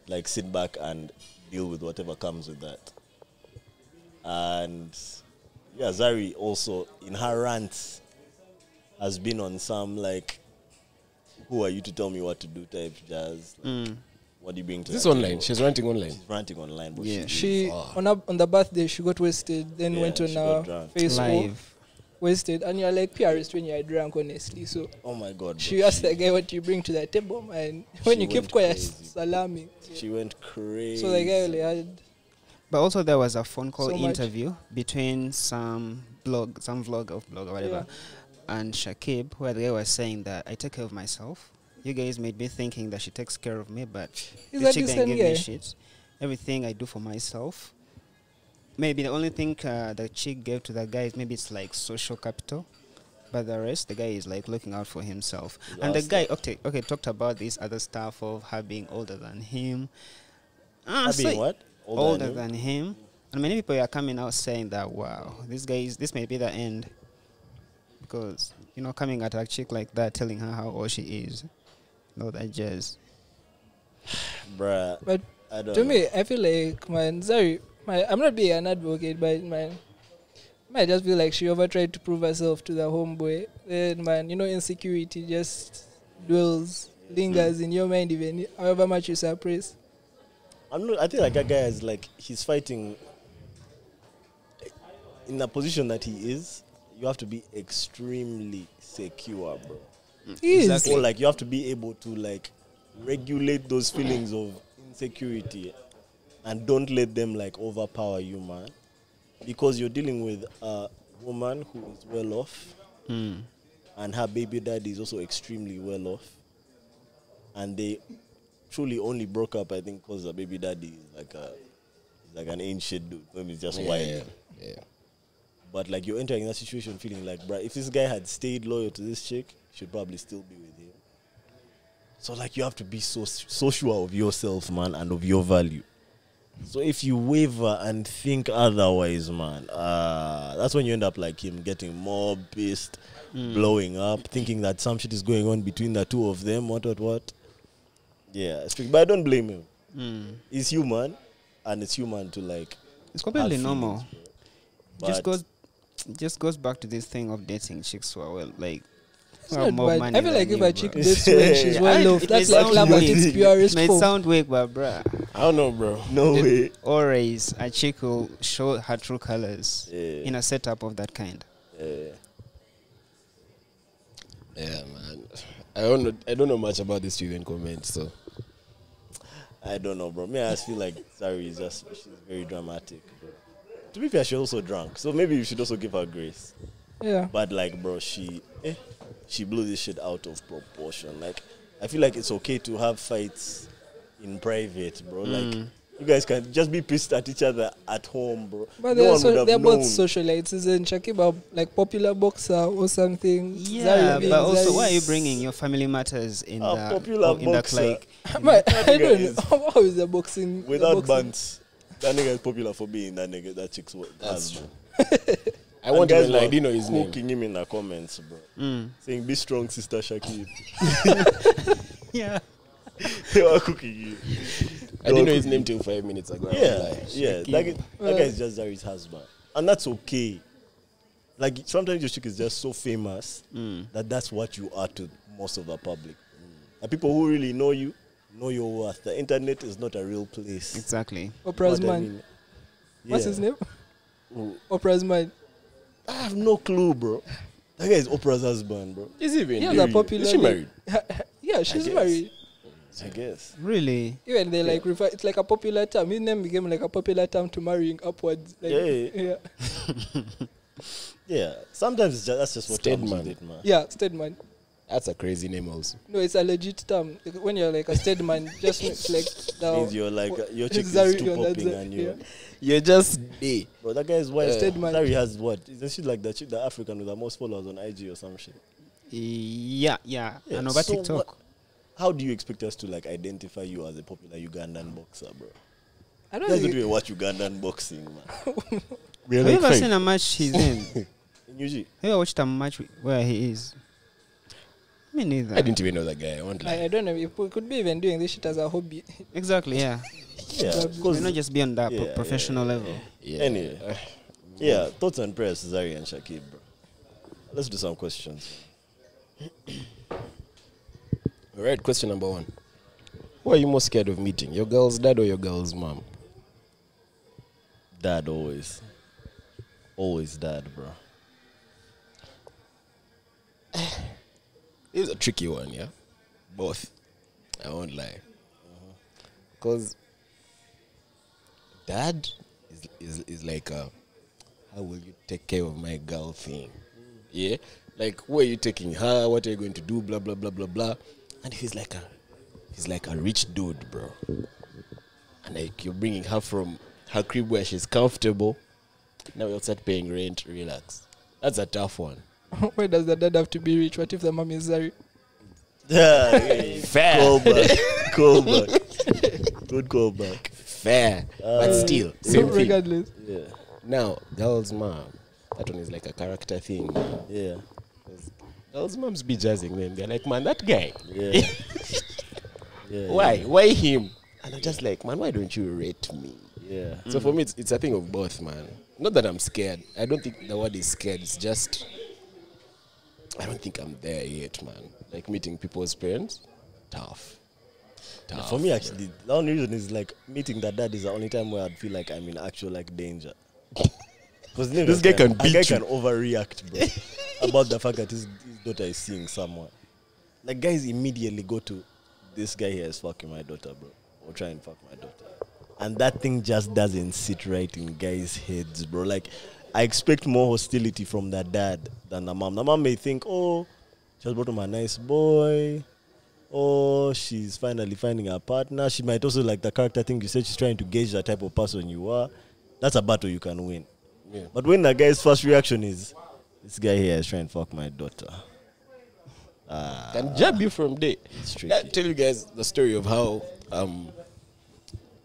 like sit back and deal with whatever comes with that. And yeah, Zari also, in her rants, has been on some, like, who are you to tell me what to do type jazz. Like, mm. What do you bring to this online? Table? She's ranting online. She's ranting online. But yeah. She, she oh. on, her, on the birthday, she got wasted, then yeah, went on her Facebook. Live. Wasted. And you're like, P R is when you're drunk, honestly. So oh, my God. She asked the guy, what do you bring to the table, man? When you keep quiet, salami. She went crazy. So the guy only had... But also there was a phone call so interview much. between some blog, some vlog of blog or whatever, yeah. and Shakib, where they were saying that I take care of myself. You guys made me thinking that she takes care of me, but Is the chick didn't give me shit. Everything I do for myself. Maybe the only thing uh, the chick gave to the guy is maybe it's like social capital. But the rest, the guy is like looking out for himself. Last and the guy, okay, okay, talked about this other stuff of her being older than him. Uh, her so being what? Older, older than him. him. And many people are coming out saying that, wow, this guy is, this may be the end. Because, you know, coming at a chick like that, telling her how old she is. No, that jazz. Bruh. But I don't to know. me, I feel like, man, Zari, my, I'm not being an advocate, but, man, I just feel like she over tried to prove herself to the homeboy. Then, man, you know, insecurity just dwells, lingers mm. in your mind, even however much you suppress. I'm not, I think like that guy is like, he's fighting in the position that he is. You have to be extremely secure, bro. He exactly. is. Or like you have to be able to like regulate those feelings of insecurity and don't let them like overpower you, man. Because you're dealing with a woman who is well off mm. and her baby daddy is also extremely well off. And they... truly only broke up, I think, because the baby daddy is like a, like an ancient dude. Maybe it's just yeah, wild. Yeah, yeah. But like you're entering that situation feeling like, bruh, if this guy had stayed loyal to this chick, she'd probably still be with him. So like you have to be so so sure of yourself, man, and of your value. So if you waver and think otherwise, man, uh, that's when you end up like him, getting more pissed, mm. blowing up, thinking that some shit is going on between the two of them. What what what. Yeah, strict. But I don't blame him. Mm. He's human, and it's human to like. It's completely normal. Just goes, just goes back to this thing of dating chicks who are well, like. Well, more I feel like if a chick dates when she's well off, that's like love at its purest form. It may sound weak, but bruh. I don't know, bro. No way. Always a chick will show her true colors yeah. in a setup of that kind. Yeah. Yeah, man. I don't know. I don't know much about this student comment, so. I don't know, bro. Me, I just feel like Zari is just she's very dramatic, bro. To be fair, she's also drunk, so maybe you should also give her grace. Yeah. But like, bro, she eh, she blew this shit out of proportion. Like, I feel like it's okay to have fights in private, bro. Mm. Like, you guys can just be pissed at each other at home, bro. But no they're, so they're both socialites, isn't Shakib like popular boxer or something? Yeah, Zari but also Zari. Why are you bringing your family matters in a the popular in boxer? The, like, but I don't is, know. How is the boxing without the boxing? Bands? That nigga is popular for being that nigga. That chick's what? That's true. I want guys like Dino is hooking him in the comments, bro, mm. saying, "Be strong, sister Shakib." Yeah. They were cooking you. I didn't know his name till five minutes ago. Yeah, like, yeah. That, guy, that guy's just Zari's husband. And that's okay. Like, sometimes your chick is just so famous mm. that that's what you are to most of the public. Mm. And people who really know you, know your worth. The internet is not a real place. Exactly. Oprah's man. I mean? Yeah. What's his name? Ooh. Oprah's man. I have no clue, bro. That guy is Oprah's husband, bro. Is he even? Yeah, the popular. Is she married? Yeah, she's married. I guess. Really? Even they yeah. like refer. It's like a popular term. His name became like a popular term to marrying upwards. Like, yeah. Yeah. Yeah. Sometimes it's just, that's just what Steadman. Yeah, Steadman. That's a crazy name, also. No, it's a legit term. When you're like a Steadman, just like now. Means you're like your chick is too popping and you. Yeah. You're just day. Bro, that guy's wife. Uh, Steadman. Zari has what? Isn't she like the chick, the African with the most followers on I G or some shit? Yeah, yeah. yeah. And over so TikTok. How do you expect us to like identify you as a popular Ugandan boxer, bro? I don't think we watch Ugandan boxing, man. Really? Have you ever seen a match he's in? In U G? Have you watched a match where he is? Me neither. I didn't even know that guy. I, won't lie. I, I don't know. You could be even doing this shit as a hobby. Exactly, yeah. Yeah. Because not just be on that yeah, professional yeah, yeah, level. Yeah. yeah. Anyway. Uh, yeah, thoughts and prayers, Zari and Shakib, bro. Let's do some questions. All right, question number one. Who are you most scared of meeting? Your girl's dad or your girl's mom? Dad always. Always dad, bro. It's a tricky one, yeah? Both. I won't lie. Because uh-huh. dad is, is, is like a, how will you take care of my girl thing? Mm. Yeah? Like, where are you taking her? What are you going to do? Blah, blah, blah, blah, blah. And he's like a, he's like a rich dude, bro. And like you're bringing her from her crib where she's comfortable. Now you'll start paying rent. Relax. That's a tough one. Why does the dad have to be rich? What if the mom is Zari? Yeah, fair. Call back. Call back. Good call back. Fair. Uh, but still, same thing. Regardless. Yeah. Now, girl's mom. That one is like a character thing. Man. Yeah. Those moms be jazzing them. They're like, man, that guy. Yeah. yeah, why? Yeah. Why him? And I'm just like, man, why don't you rate me? Yeah. Mm. So for me, it's, it's a thing of both, man. Not that I'm scared. I don't think the word is scared. It's just, I don't think I'm there yet, man. Like meeting people's parents, tough. Tough. Yeah, for me, actually, the only reason is like meeting the dad is the only time where I'd feel like I'm in actual like danger. Because this guy can, can beat guy you. Can overreact, bro. About the fact that his, his daughter is seeing someone. Like, guys immediately go to, this guy here is fucking my daughter, bro. Or try and fuck my daughter. And that thing just doesn't sit right in guys' heads, bro. Like, I expect more hostility from the dad than the mom. The mom may think, oh, she has brought home a nice boy. Oh, she's finally finding her partner. She might also, like the character thing you said, she's trying to gauge the type of person you are. That's a battle you can win. Yeah. But when the guy's first reaction is, this guy here is trying to fuck my daughter. Uh, Can jab you from day. I'll tell you guys the story of how um,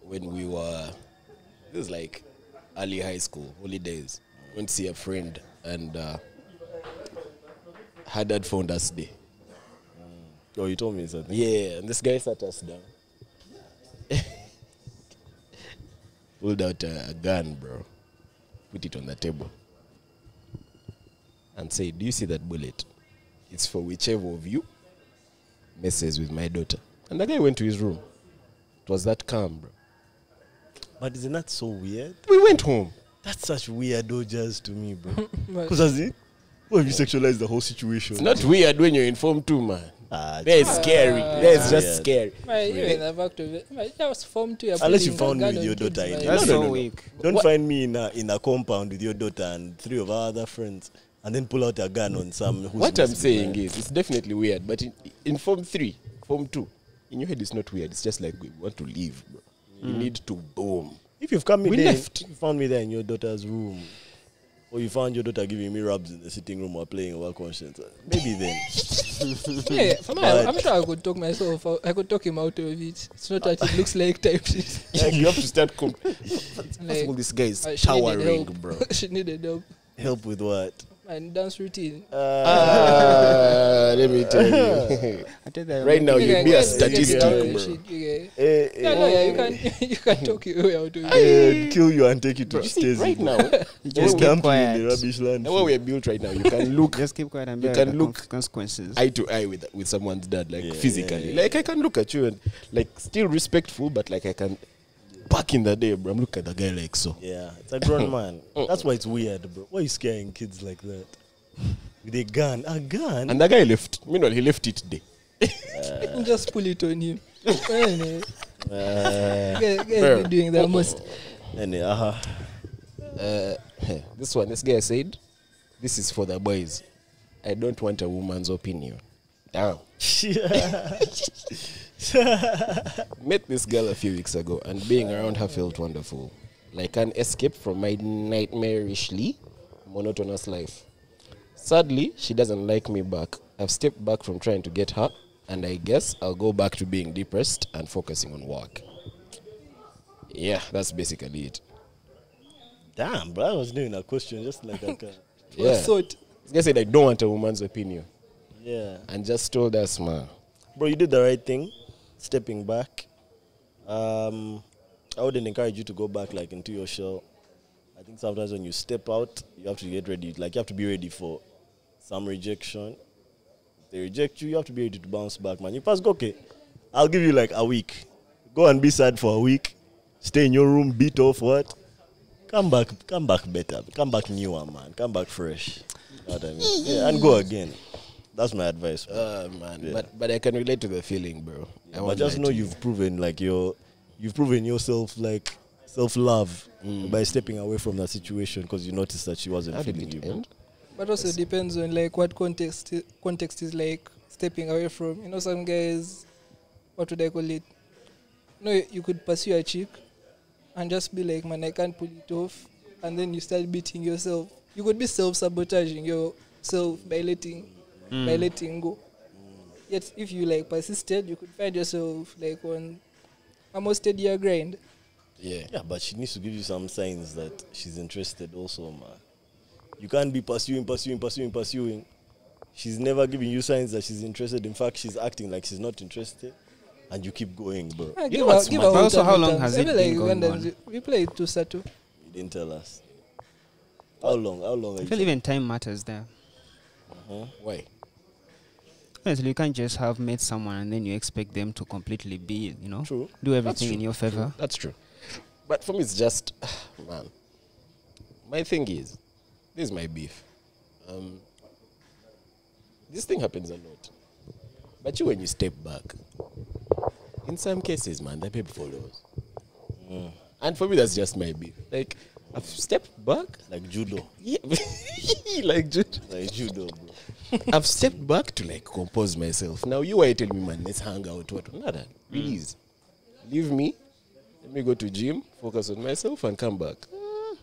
when we were, it was like early high school, holidays, went to see a friend and uh, her dad found us there. Oh, you told me something. Yeah, and this guy sat us down. Pulled out a gun, bro. Put it on the table and say, do you see that bullet? It's for whichever of you messes with my daughter. And the guy went to his room. It was that calm, bro. But isn't that so weird? We went home. That's such weirdo jazz to me, bro. Because as it, well, you sexualize the whole situation. It's not weird when you're informed too, man. Ah, that is ah, scary. Ah, that is just yeah. scary. My, even the fact of it, my, that was formed to your unless you found me with your daughter. In that's no, no, no, so weak. Don't what? Find me in a in a compound with your daughter and three of our other friends, and then pull out a gun on some. Who's what I'm saying is, it's definitely weird. But in, in form three, form two, in your head it's not weird. It's just like we want to leave, bro. Mm. You need to boom. If you've come, we there, left. You found me there in your daughter's room. Or you found your daughter giving me rubs in the sitting room while playing over conscience. Maybe then. Yeah, for me, I'm sure I could talk myself out. I could talk him out of it. It's not that it looks like type shit. Like you have to start complaining. Like, this guy is towering, bro. She needed help. Help with what? and dance routine. Uh, uh, let me tell you. Right now, you'd be a statistic, bro. Shit, eh, eh, no, no, yeah, you can, you can talk your way out. I'd kill you and take you to bro, the see, right now, you just keep quiet. In the rubbish land. What we are built right now, you can look. Just keep quiet and you can look consequences. Eye to eye with with someone's dad, like yeah, physically. Yeah, yeah. Like I can look at you and like still respectful, but like I can. Back in the day, bro, I'm looking at a guy like so. Yeah, it's a grown man. That's why it's weird, bro. Why are you scaring kids like that? With a gun. A gun? And the guy left. Meanwhile, he left it today. Uh, just pull it on him. uh, guys, guys doing the most. Uh, uh, this one, this guy said, this is for the boys. I don't want a woman's opinion. Damn. Met this girl a few weeks ago, and being around her felt wonderful, like an escape from my nightmarishly monotonous life. Sadly, she doesn't like me back. I've stepped back from trying to get her, and I guess I'll go back to being depressed and focusing on work. Yeah, that's basically it. Damn, bro, I was doing a question just like that. Yeah, thought. I said I don't want a woman's opinion. Yeah, and just told us, man. Bro, you did the right thing, stepping back. Um, I wouldn't encourage you to go back like into your shell. I think sometimes when you step out, you have to get ready. Like, you have to be ready for some rejection. If they reject you, you have to be ready to bounce back, man. You pass, go, okay. I'll give you like a week. Go and be sad for a week. Stay in your room, beat off, what? Come back, come back better. Come back newer, man. Come back fresh. You know what I mean? Yeah, and go again. That's my advice. Uh, man, yeah. but but I can relate to the feeling, bro. Yeah, but just know you've you. proven like your, you've proven yourself like self love mm. by stepping away from that situation because you noticed that she wasn't How feeling you. End? But also yes. depends on like what context context is like stepping away from. You know, some guys, what would I call it? You know, you could pursue a chick, and just be like, man, I can't pull it off, and then you start beating yourself. You could be self sabotaging yourself by letting. Mm. By letting go. Mm. Yet if you like persisted, you could find yourself like on almost a year grind. Yeah. Yeah, but she needs to give you some signs that she's interested also, man. You can't be pursuing, pursuing, pursuing, pursuing. She's never giving you signs that she's interested. In fact, she's acting like she's not interested. And you keep going, bro. Yeah, you know what's smart. But also, how long has it been going on? We played to Sato. You didn't tell us. How long? How long? I feel even time matters there. Uh-huh. Why? You can't just have met someone and then you expect them to completely be, you know, true. do everything in your favor. True. That's true. But for me, it's just, man, my thing is, this is my beef. Um, this thing happens a lot. But you, when you step back, in some cases, man, the people follows. Mm. And for me, that's just my beef. Like, I've stepped back. Like judo. Yeah. like judo. Like judo, bro. I've stepped back to like compose myself. Now you are telling me, man, let's hang out. What? Nada. Please. Mm. Leave me. Let me go to gym, focus on myself, and come back. Mm.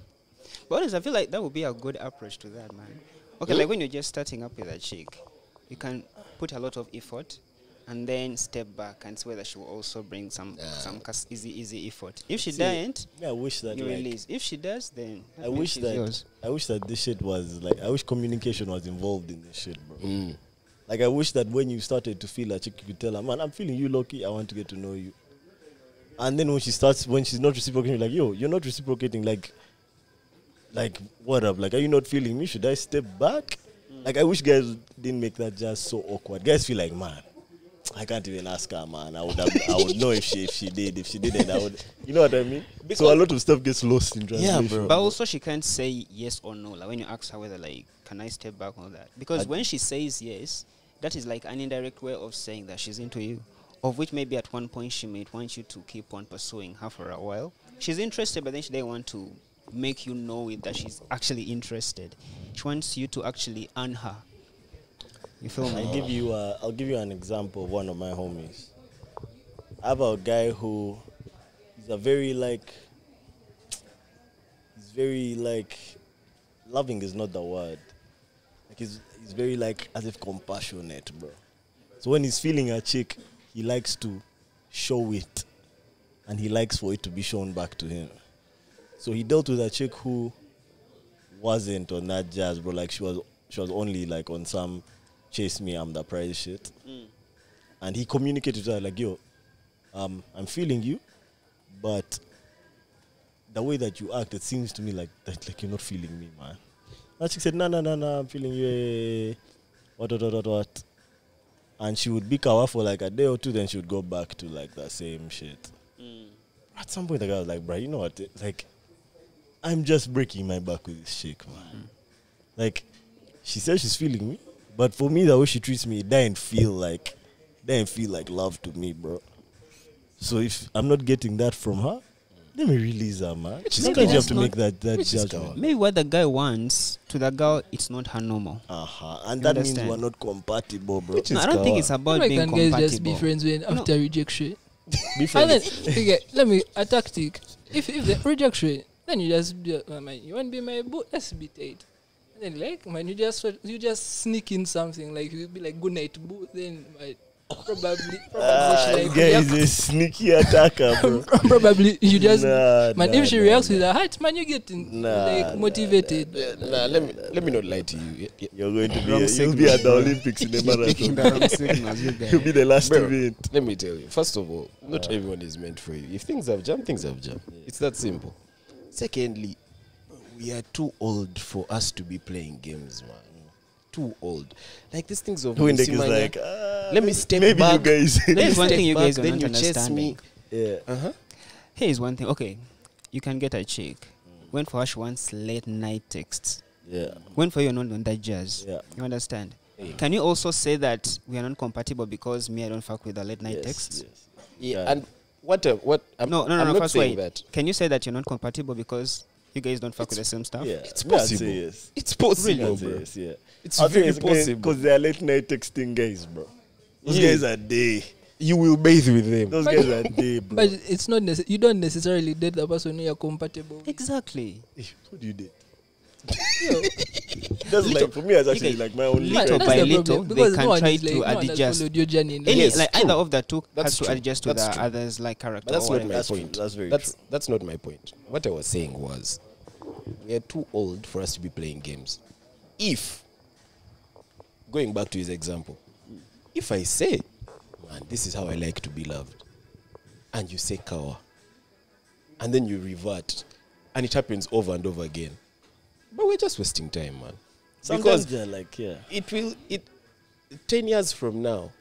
But honestly, I feel like that would be a good approach to that, man. Okay, mm. like when you're just starting up with a chick, you can put a lot of effort and then step back and see whether she will also bring some yeah. some easy easy effort. If she doesn't, yeah, I wish that you like release. If she does, then I wish that yours. I wish that this shit was like I wish communication was involved in this shit, bro. Mm. Like I wish that when you started to feel a chick, you could tell her, man, I'm feeling you, lucky. I want to get to know you. And then when she starts, when she's not reciprocating, like yo, you're not reciprocating. Like, like what up? Like, are you not feeling me? Should I step back? Mm. Like I wish guys didn't make that just so awkward. Guys feel like, man, I can't even ask her, man. I would have, I would know if she if she did. If she didn't, I would. You know what I mean? Because so a lot of stuff gets lost in translation. Yeah, bro. But also she can't say yes or no. Like when you ask her whether like, can I step back on that? Because I when she says yes, that is like an indirect way of saying that she's into you. Of which maybe at one point she might want you to keep on pursuing her for a while. She's interested, but then she doesn't want to make you know it that she's actually interested. She wants you to actually earn her. You feel me? I'll give you. Uh, I'll give you an example of one of my homies. I have a guy who is a very like. He's very like, loving is not the word. Like he's he's very like as if compassionate, bro. So when he's feeling a chick, he likes to show it, and he likes for it to be shown back to him. So he dealt with a chick who wasn't on that jazz, bro. Like she was She was only like on some chase me, I'm the prize shit. Mm. And he communicated to her like, yo, um, I'm feeling you, but the way that you act, it seems to me like that, like you're not feeling me, man. And she said, no, no, no, no, I'm feeling you. What, what, what, what? And she would be kawa for like a day or two, then she would go back to like that same shit. Mm. At some point, the guy was like, bruh, you know what? Like, I'm just breaking my back with this chick, man. Mm. Like, she says she's feeling me, but for me, the way she treats me, it doesn't feel like, doesn't feel like love to me, bro. So if I'm not getting that from her, let me release her, man. She's maybe gonna have to make that, that judgment. Maybe what the guy wants to the girl, it's not her normal. Uh huh. And you that understand? Means we're not compatible, bro. No, I don't think it's about like being compatible. Guys just be friends when no. after rejection. Be friends. Then, okay, let me a tactic. If if the rejection, then you just be, uh, man, you won't be my boo. Let's be tight. And then like man, you just you just sneak in something like you'll be like good night boo. Then man, Probably, probably uh, like yeah, he's a sneaky attacker, bro. Probably you just nah, man. Nah, if she nah, reacts nah. with her heart, man, you get in, nah, like motivated. Nah, nah, nah, nah, let me let me not lie to you. You're going to be a, you'll be at the Olympics in the marathon. You'll be the last bro, event. Let me tell you. First of all, not uh, everyone is meant for you. If things have jammed, things have jammed. Yeah. It's that simple. Secondly, we are too old for us to be playing games, man. Too old, like these things of Windek is like, ah, let me step maybe back. Maybe you guys. There's one thing you guys back, are then not you understanding. Yeah. Uh huh. Here's one thing. Okay, you can get a chick. Mm. Went for her, she wants late night texts. Yeah. Went for you, not on that jazz. Yeah. You understand? Yeah. Can you also say that we are not compatible because me, I don't fuck with the late night yes, texts? Yes. Yeah. yeah. And what? Uh, what? I'm no, no, no. I'm no not first saying wait. That. Can you say that you're not compatible because you guys don't fuck it's with the same stuff? Yeah. It's possible. Yes. It's possible, bro. Yes, yeah. It's I very possible. Because they are late night texting guys, bro. Those yeah. guys are day. You will bathe with them. Those but guys are day, bro. But it's not necessary. You don't necessarily date the person you are compatible with. Exactly. Who do you date? That's like, for me, it's actually like my own little by little, the they can no try to like, adjust. No yes, like true. Either of the two that's has true. To adjust to that's the true. Other's like character. But that's not my that's point. True. That's very that's, true. That's not my point. What I was saying was, we are too old for us to be playing games. If going back to his example, if I say, man, this is how I like to be loved, and you say kawa, and then you revert, and it happens over and over again, but we're just wasting time, man. Sometimes because like, yeah. it will, it, ten years from now,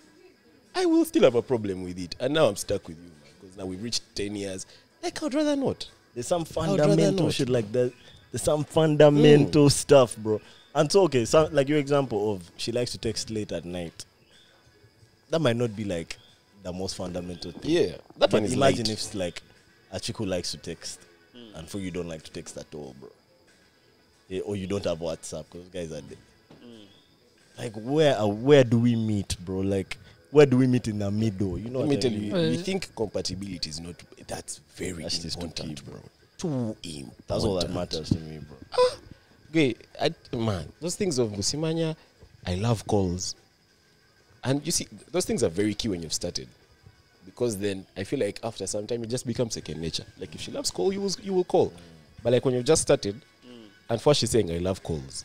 I will still have a problem with it, and now I'm stuck with you, man, because now we've reached ten years. Like, I'd rather not. There's some fundamental shit like that. There's some fundamental mm. stuff, bro. And so, okay, so like your example of she likes to text late at night. That might not be like the most fundamental thing. Yeah, that one is imagine late. If it's like a chick who likes to text mm. and for you don't like to text at all, bro. Yeah, or you don't have WhatsApp because guys are there. Mm. Like, where uh, where do we meet, bro? Like, where do we meet in the middle? You know Let what me I tell mean? You, well, we think compatibility is not, that's very that's important, too bro. Too important. That's all that matters to me, bro. Ah. Okay, I, man, those things of Musimanya, I love calls. And you see, those things are very key when you've started. Because then I feel like after some time, it just becomes second nature. Like if she loves call, you will, you will call. But like when you've just started, mm. and for she's saying, I love calls.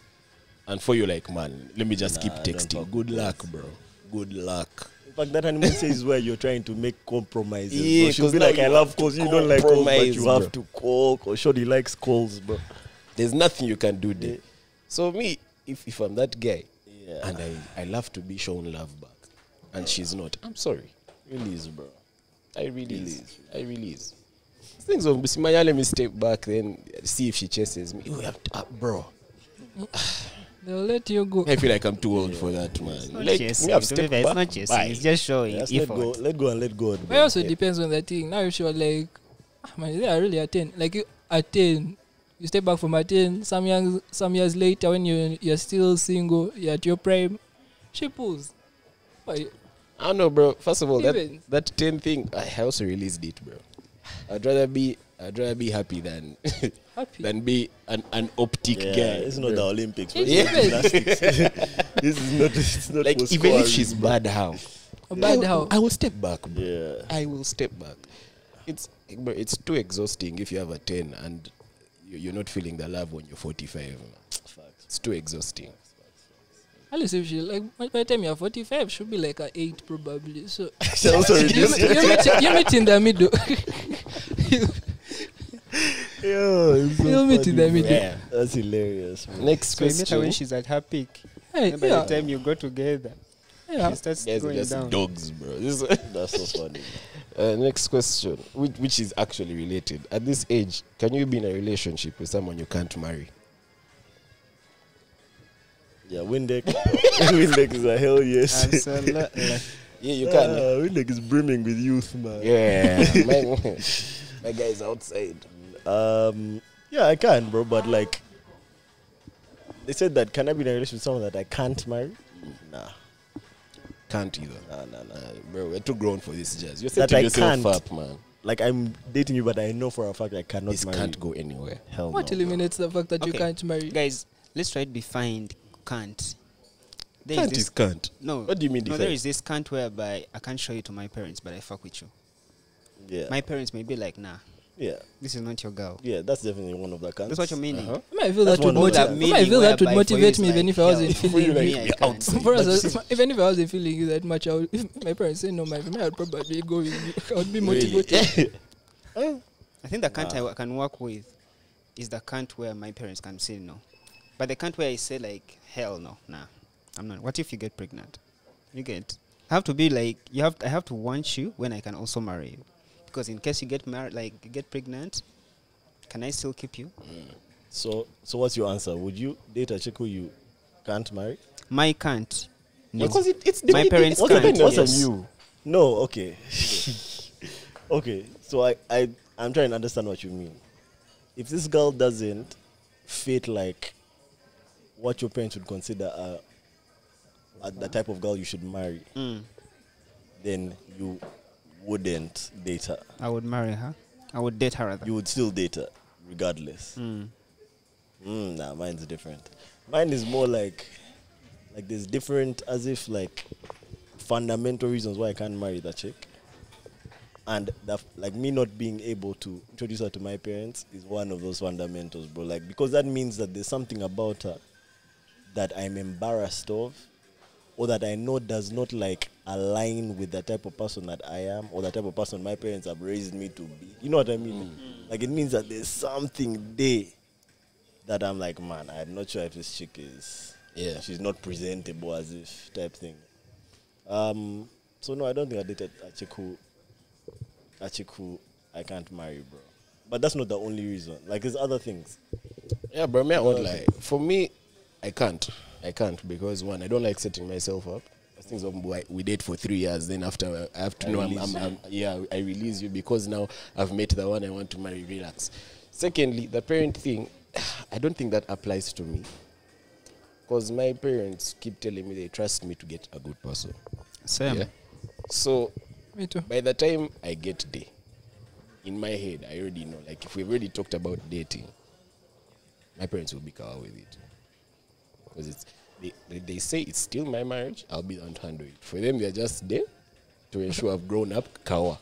And for you like, man, let me just nah, keep texting. Good luck, bro. Good luck. In fact, that animal says where you're trying to make compromises. Yeah, she'll be like, I love calls. You don't like calls, but you bro. Have to call. Or surely likes calls, bro. There's nothing you can do there. Yeah. So me, if, if I'm that guy, yeah. and I, I love to be shown love back, and she's not, I'm sorry. Release, bro. I release. release. I release. Things of Musimanya, let me step back, then see if she chases me. You have to, uh, bro. They'll let you go. I feel like I'm too old yeah. for that, man. It's not like, chasing. Me have to back. It's not chasing. Bye. It's just showing yes, effort. Let go, let go and let go. But it also yeah. depends on the thing. Now if she was like, ah, man, I really attend. Like you attend. You step back from a ten, some young, some years later when you you're still single, you're at your prime, she pulls. I don't know, bro. First of all, Steven. that that ten thing, I also released it, bro. I'd rather be I'd rather be happy than happy. than be an, an optic yeah, guy. It's not bro. the Olympics, but yeah. it's this is not it's not like even if she's bad how. Yeah. Bad I, how I will step back, bro. Yeah. I will step back. It's bro, it's too exhausting if you have a ten and you're not feeling the love when you're forty-five. Facts. It's too exhausting. Facts, facts, Unless if she like by the time you're forty-five, she'll be like a eight probably. So you meet you meet in the middle. Yo, so you meet in the middle. Yeah. That's hilarious. Man. Next so question. You meet her when she's at her peak. Hey, and by yeah. the time you go together, yeah. she starts yes, going down. Dogs, bro. That's so funny. Uh, next question, which, which is actually related. At this age, can you be in a relationship with someone you can't marry? Yeah, Windek. Windek is a hell yes. Absolutely. Yeah, you can. Uh, Windek is brimming with youth, man. Yeah. my, my guy is outside. Um, yeah, I can, bro. But like, they said that can I be in a relationship with someone that I can't marry? Nah. Can't either. Nah, nah, nah. Uh, bro, we're too grown for this, Jess. You're setting yourself up, man. Like, I'm dating you, but I know for a fact I cannot this marry. This can't go anywhere. Hell what no, eliminates bro. the fact that okay. you can't marry? Guys, let's try to define can't. There can't is, is can't. No. What do you mean define? No, there is this can't whereby I can't show you to my parents, but I fuck with you. Yeah. My parents may be like, nah. Yeah. This is not your girl. Yeah, that's definitely one of the can'ts. That's what you're meaning. Uh-huh. I might feel that's that would motivate. I feel that would motivate me, like even if I was in feeling. Even if I was in feeling that much, I would, if my parents say no, my family would probably go with me. I would be motivated. Really? I think the can't nah. I can work with is the can't where my parents can say no. But the can't where I say like, hell no, nah, I'm not. What if you get pregnant? You get. I have to be like, you have. I have to want you when I can also marry you, because in case you get married, like you get pregnant, can I still keep you? Mm. So, so what's your answer? Would you date a chick who you can't marry? My can't. No. Because it, it's the my parents it, can't. What's yes. on you? No, okay, okay. So I, I, I'm trying to understand what you mean. If this girl doesn't fit like what your parents would consider uh, uh, the type of girl you should marry, mm. then you wouldn't date her. I would marry her. I would date her rather. You would still date her, regardless. Mm. Mm, nah, mine's different. Mine is more like, like there's different, as if like fundamental reasons why I can't marry that chick. And that, like me not being able to introduce her to my parents is one of those fundamentals, bro. Like, because that means that there's something about her that I'm embarrassed of, or that I know does not like align with the type of person that I am, or the type of person my parents have raised me to be. You know what I mean? Mm. Like, it means that there's something there that I'm like, man, I'm not sure if this chick is, yeah, she's not presentable as if type thing. Um, so no, I don't think I dated a chick who, a chick who I can't marry, bro. But that's not the only reason. Like, there's other things. Yeah, bro, me, I won't lie. For me, I can't. I can't because, one, I don't like setting myself up. Things of we date for three years, then after I have to I know I'm, I'm, I'm, yeah, I release you because now I've met the one I want to marry. Relax. Secondly, the parent thing, I don't think that applies to me because my parents keep telling me they trust me to get a good person. Same. Yeah? So, me too. By the time I get there, in my head, I already know. Like, if we've already talked about dating, my parents will be covered with it. Because it's, they, they, they say it's still my marriage, I'll be on hand with it. For them, they're just there to ensure I've grown up, kawa.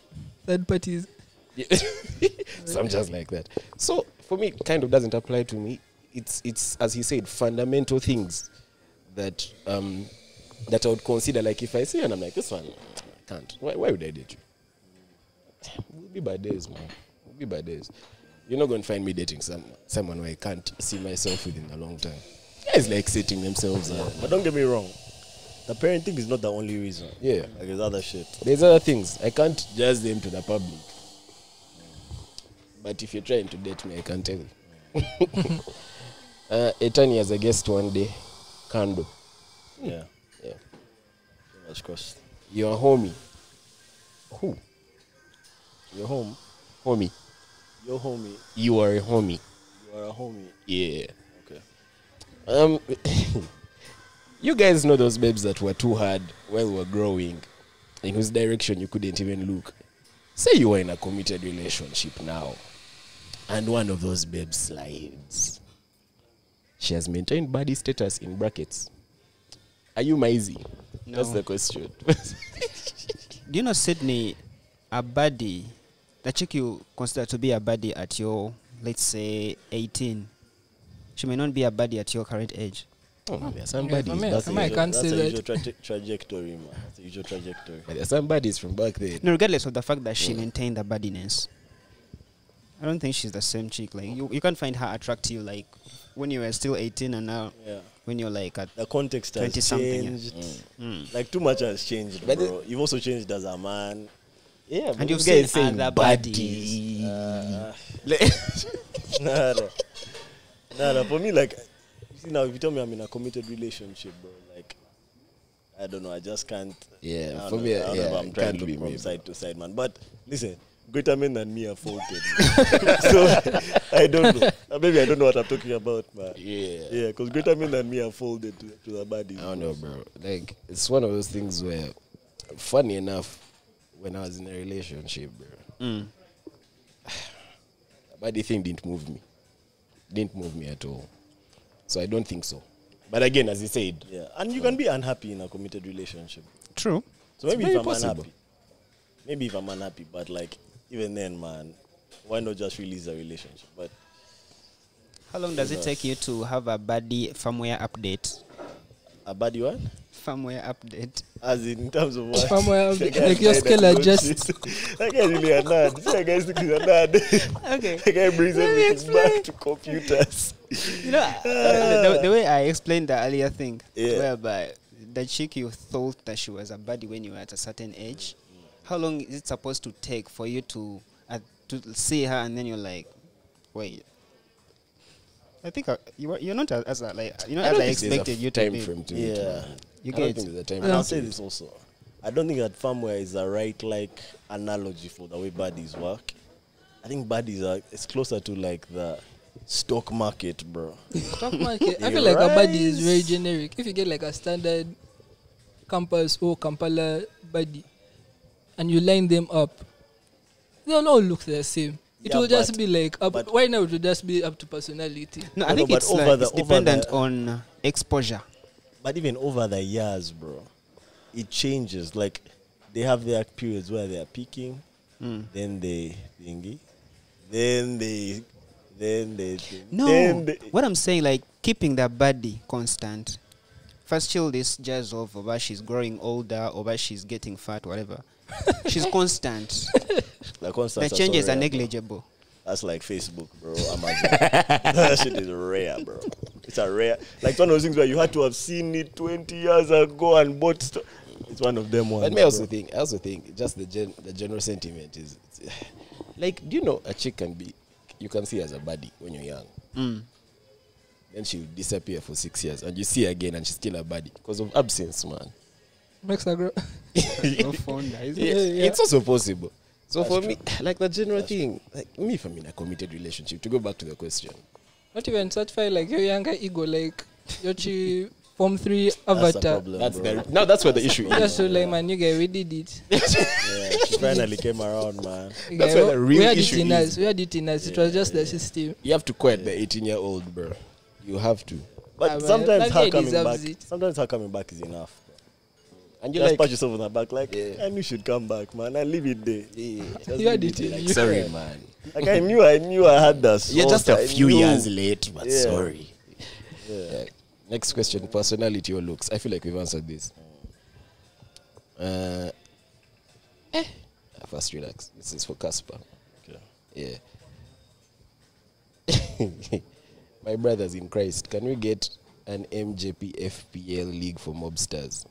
Third parties. Yeah. Some just like that. So, for me, it kind of doesn't apply to me. It's, it's as he said, fundamental things that, um, that I would consider. Like, if I say, and I'm like, this one, I can't. Why, why would I date you? We'll be by days, man. We'll be by days. You're not going to find me dating some, someone where I can't see myself within a long time. Guys like setting themselves up. But don't get me wrong, the parenting is not the only reason. Yeah. Like, there's other shit. There's other things. I can't judge them to the public. But if you're trying to date me, I can tell you. uh, Etani has a guest one day. Kando. Yeah. Yeah. Of course. Your homie. Who? Your home. Homie. Your homie. You are a homie. You are a homie. Yeah. Um, you guys know those babes that were too hard while we were growing, in whose direction you couldn't even look. Say you were in a committed relationship now, and one of those babes slides. She has maintained body status in brackets. Are you maisy? No. That's the question. Do you know, Sydney, a body, the chick you consider to be a body at your, let's say, eighteen, she may not be a baddie at your current age. Oh, there's somebody. Yeah, somebody can't say that. That's a usual tra trajectory, man. That's a usual trajectory. But there's somebody's from back then. No, regardless of the fact that she yeah. maintained the buddiness, I don't think she's the same chick. Like you, you can't find her attractive like when you were still eighteen and now yeah. when you're like at the context has twenty something. Changed. Yeah. Mm. Mm. Like too much has changed, but bro. You've also changed as a man. Yeah, and you've seen other bodies. Uh, nah, nah. Nah, nah, for me, like, you see now, if you tell me I'm in a committed relationship, bro, like, I don't know, I just can't. Yeah, nah, for nah, me, nah, yeah, nah, I'm trying to be from me, side bro. to side, man. But listen, greater men than me are faulted. So I don't know. Maybe I don't know what I'm talking about, but yeah, yeah, because greater men than me are folded to, to the bodies. I don't know, bro. Like, it's one of those things where, funny enough, when I was in a relationship, bro, mm. the body thing didn't move me. Didn't move me at all. So I don't think so. But again, as you said. Yeah. And you um, can be unhappy in a committed relationship. True. So maybe if I'm possible. unhappy. Maybe if I'm unhappy, but like, even then, man, why not just release a relationship? But how long does it take you to have a body firmware update? A body what? Firmware update. As in terms of what? Firmware update. Like your skill adjusts. That guy really a nerd. This guy is a nerd. Okay. That guy brings everything back to computers. You know, uh, the, the, the way I explained the earlier thing, yeah. whereby the chick you thought that she was a buddy when you were at a certain age, how long is it supposed to take for you to, uh, to see her and then you're like, wait. I think uh, you are, you're not uh, as uh, like you know I as I expected you to be. Frame to yeah. It, you I get don't think the time. And I'll say this also. I don't think that firmware is a right like analogy for the way bodies work. I think bodies are it's closer to like the stock market, bro. Stock market. I feel like right. a body is very generic. If you get like a standard campus or Kampala body and you line them up, they'll all look the same. It yeah, will just be like, up why now it will just be up to personality. No, I no, think no, it's, like the, it's dependent on exposure. But even over the years, bro, it changes. Like, they have their periods where they are peaking, mm. then they thingy, then they, then they. Thingy, no, then they what I'm saying, like, keeping the body constant. First chill this jazz off over she's growing older, over she's getting fat, whatever. She's constant. The, constant the changes are, so rare, are negligible. Bro. That's like Facebook, bro. That shit is rare, bro. It's a rare. Like one of those things where you had to have seen it twenty years ago and bought. St it's one of them ones. But me also bro. think. I also think just the gen the general sentiment is, like, do you know a chick can be, you can see as a buddy when you're young. Mm. Then she'll disappear for six years and you see her again and she's still a buddy because of absence, man. Makes her grow. So fun, guys. Yeah, yeah. It's also possible. So That's for true. me, like the general That's thing, true. like me, if I'm in a committed relationship, to go back to the question. Not even such file like your younger ego, like your form three avatar. That's the problem, that's the, now that's where the issue is. Just so like, man, you guys, we did it. Yeah, she finally came around, man. That's yeah, where the real issue it in is. Us. We had it in us. Yeah, it was just yeah. the system. You have to quit yeah. the eighteen-year-old, bro. You have to. But ah, sometimes her coming back, it. sometimes her coming back is enough. And you just like, pat yourself on the back like, yeah. I knew she'd come back, man. I leave it there. Yeah. You had it. It like, sorry, man. Like I knew, I knew I had that. You're just a I few knew. years late, but yeah. sorry. Yeah. Uh, next question: personality or looks? I feel like we've answered this. Uh, eh. First, relax. This is for Casper. Okay. Yeah. My brothers in Christ, can we get an M J P F P L league for mobsters?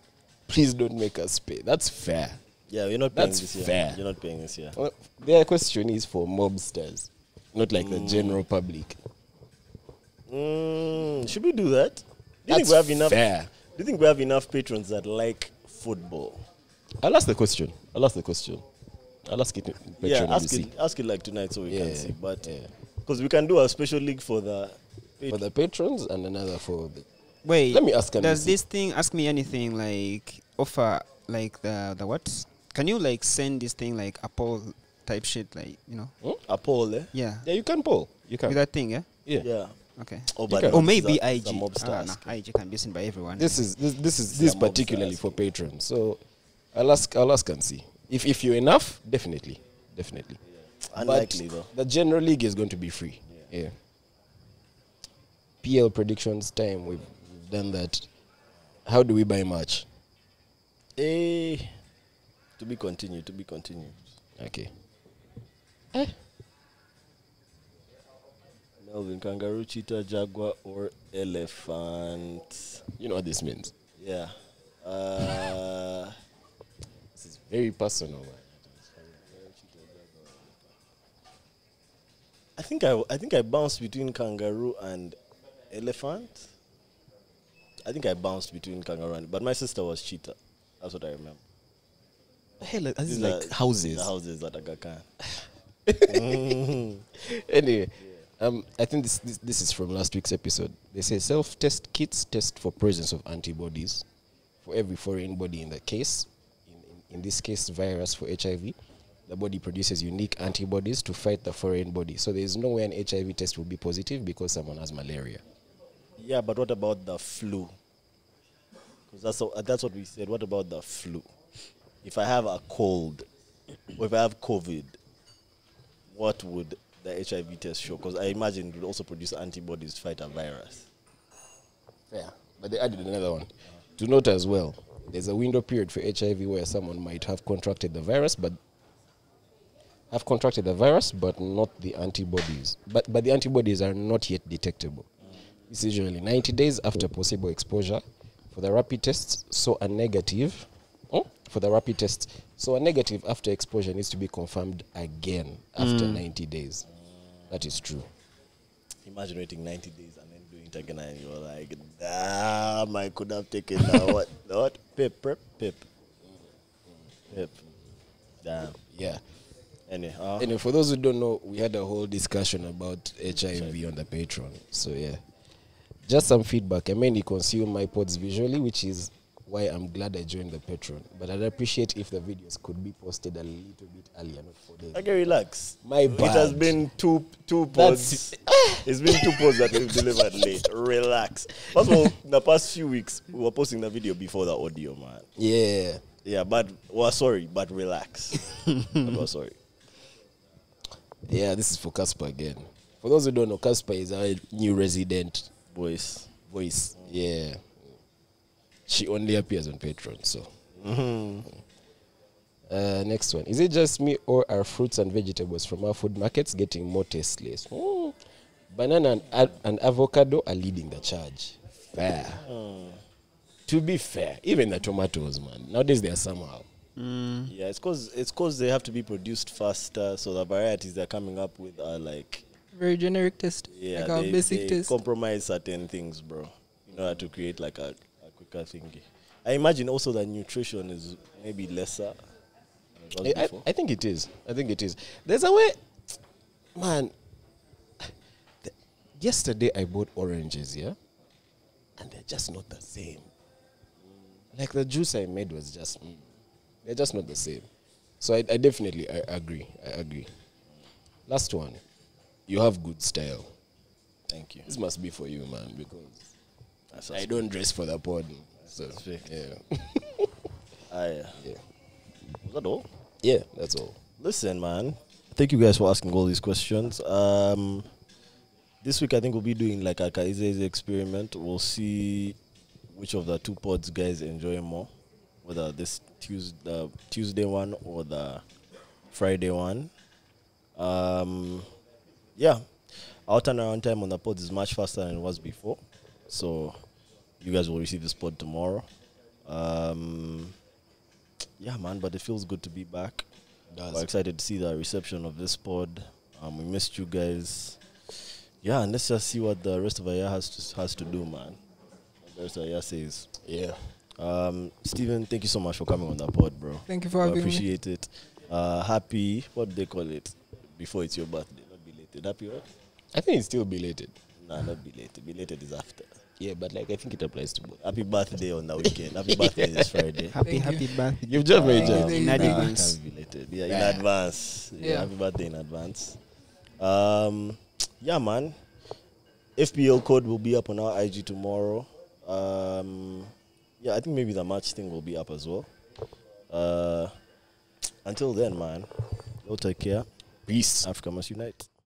Please don't make us pay. That's fair. Yeah, you're not paying That's this year. Fair. You're not paying this year. Well, their question is for mobsters, not like mm. the general public. Mm, should we do that? Do you That's think we have enough? Fair. Do you think we have enough patrons that like football? I'll ask the question. I'll ask the question. I'll ask it. Yeah, ask it. Ask it like tonight so we yeah, can see. But because yeah. we can do a special league for the for the patrons and another for the. Wait, let me ask does this thing ask me anything like offer like the the what? Can you like send this thing like a poll type shit like you know? Hmm? A poll, eh? Yeah. Yeah, you can poll. You can with that thing, eh? Yeah. Yeah. Okay. Oh, but or maybe that, I G. Ah, nah, I G can be seen by everyone. This is this this is this particularly for patrons. So I'll ask I'll ask and see. If if you're enough, definitely. Definitely. Yeah. Unlikely but though. The general league is going to be free. Yeah. yeah. P L predictions time we've have done that, how do we buy March? Eh, to be continued, to be continued. Okay. Eh? Melvin, kangaroo, cheetah, jaguar, or elephant. You know what this means? Yeah. Uh, this is very personal, man. I think I, I think I bounced between kangaroo and elephant. I think I bounced between kangaroo and... But my sister was cheetah. That's what I remember. Hell, this is like the, houses. The houses that I got. mm. Anyway, yeah. um, I think this, this this is from last week's episode. They say self-test kits test for presence of antibodies for every foreign body in the case. In, in, in this case, virus for H I V. The body produces unique antibodies to fight the foreign body. So there is no way an H I V test will be positive because someone has malaria. Yeah, but what about the flu? Because that's, uh, that's what we said. What about the flu? If I have a cold, or if I have COVID, what would the H I V test show? Because I imagine it would also produce antibodies to fight a virus. Yeah, but they added another one. To note as well, there's a window period for H I V where someone might have contracted the virus, but have contracted the virus, but not the antibodies. But, but the antibodies are not yet detectable. This is usually ninety days after possible exposure. For the rapid tests, so a negative. Oh? For the rapid tests, so a negative after exposure needs to be confirmed again after mm. ninety days. That is true. Imagine waiting ninety days and then doing it again, and you're like, damn, I could have taken that. What? What? Pip, pip, pip. Pip. Damn. Yeah. Anyhow. Anyway, for those who don't know, we had a whole discussion about H I V on the Patreon. So, yeah. Just some feedback. I mainly consume my pods visually, which is why I'm glad I joined the Patreon. But I'd appreciate if the videos could be posted a little bit earlier, not for days. Okay, relax. My bad. It has been two two pods. It's been two pods that we've delivered late. Relax. First of all, the past few weeks, we were posting the video before the audio, man. Yeah. Yeah, but we're sorry, but relax. But we're sorry. Yeah, this is for Casper again. For those who don't know, Casper is our new resident voice. Voice, mm. yeah. She only appears on Patreon, so. Mm-hmm. uh, next one. Is it just me or are fruits and vegetables from our food markets getting more tasteless? Mm. Banana and, ad- and avocado are leading the charge. Fair. Mm. To be fair, even the tomatoes, man. Nowadays they are somehow. Mm. Yeah, it's because it's cause they have to be produced faster, so the varieties they're coming up with are like... Very generic taste. Yeah, like they, basic they taste. Compromise certain things, bro, in order to create like a, a quicker thingy. I imagine also that nutrition is maybe lesser. I, I, I think it is. I think it is. There's a way... Man, the, yesterday I bought oranges, yeah? And they're just not the same. Mm. Like the juice I made was just... Mm, they're just not the same. So I, I definitely I agree. I agree. Last one. You have good style. Thank you. This must be for you, man, because That's I don't dress for the pod. So, yeah. ah, yeah. yeah. Was that all? Yeah, that's all. Listen, man. Thank you guys for asking all these questions. Um, this week I think we'll be doing like a Kaize's experiment. We'll see which of the two pods guys enjoy more. Whether this Tuesday, uh, Tuesday one or the Friday one. Um, yeah, our turnaround time on the pod is much faster than it was before. So you guys will receive this pod tomorrow. Um, yeah, man, but it feels good to be back. That's We're excited good. to see the reception of this pod. Um, we missed you guys. Yeah, and let's just see what the rest of our year has to, has to do, man. What the rest of our year says. Yeah. Um, Steven, thank you so much for coming on the pod, bro. Thank you for having me. I appreciate it. Uh, happy, what do they call it? Before it's your birthday, not belated. Happy what? I think it's still belated. Nah, not belated. Belated is after. Yeah, but like I think it applies to both. Happy birthday on the weekend. Happy birthday this Friday. Happy, happy birthday. You've just made it. Um, in advance. Belated. Yeah, in advance. Yeah, yeah, happy birthday in advance. Um, yeah, man. F P L code will be up on our I G tomorrow. Um... Yeah, I think maybe the match thing will be up as well. Uh, until then, man, y'all take care. Peace. Africa must unite.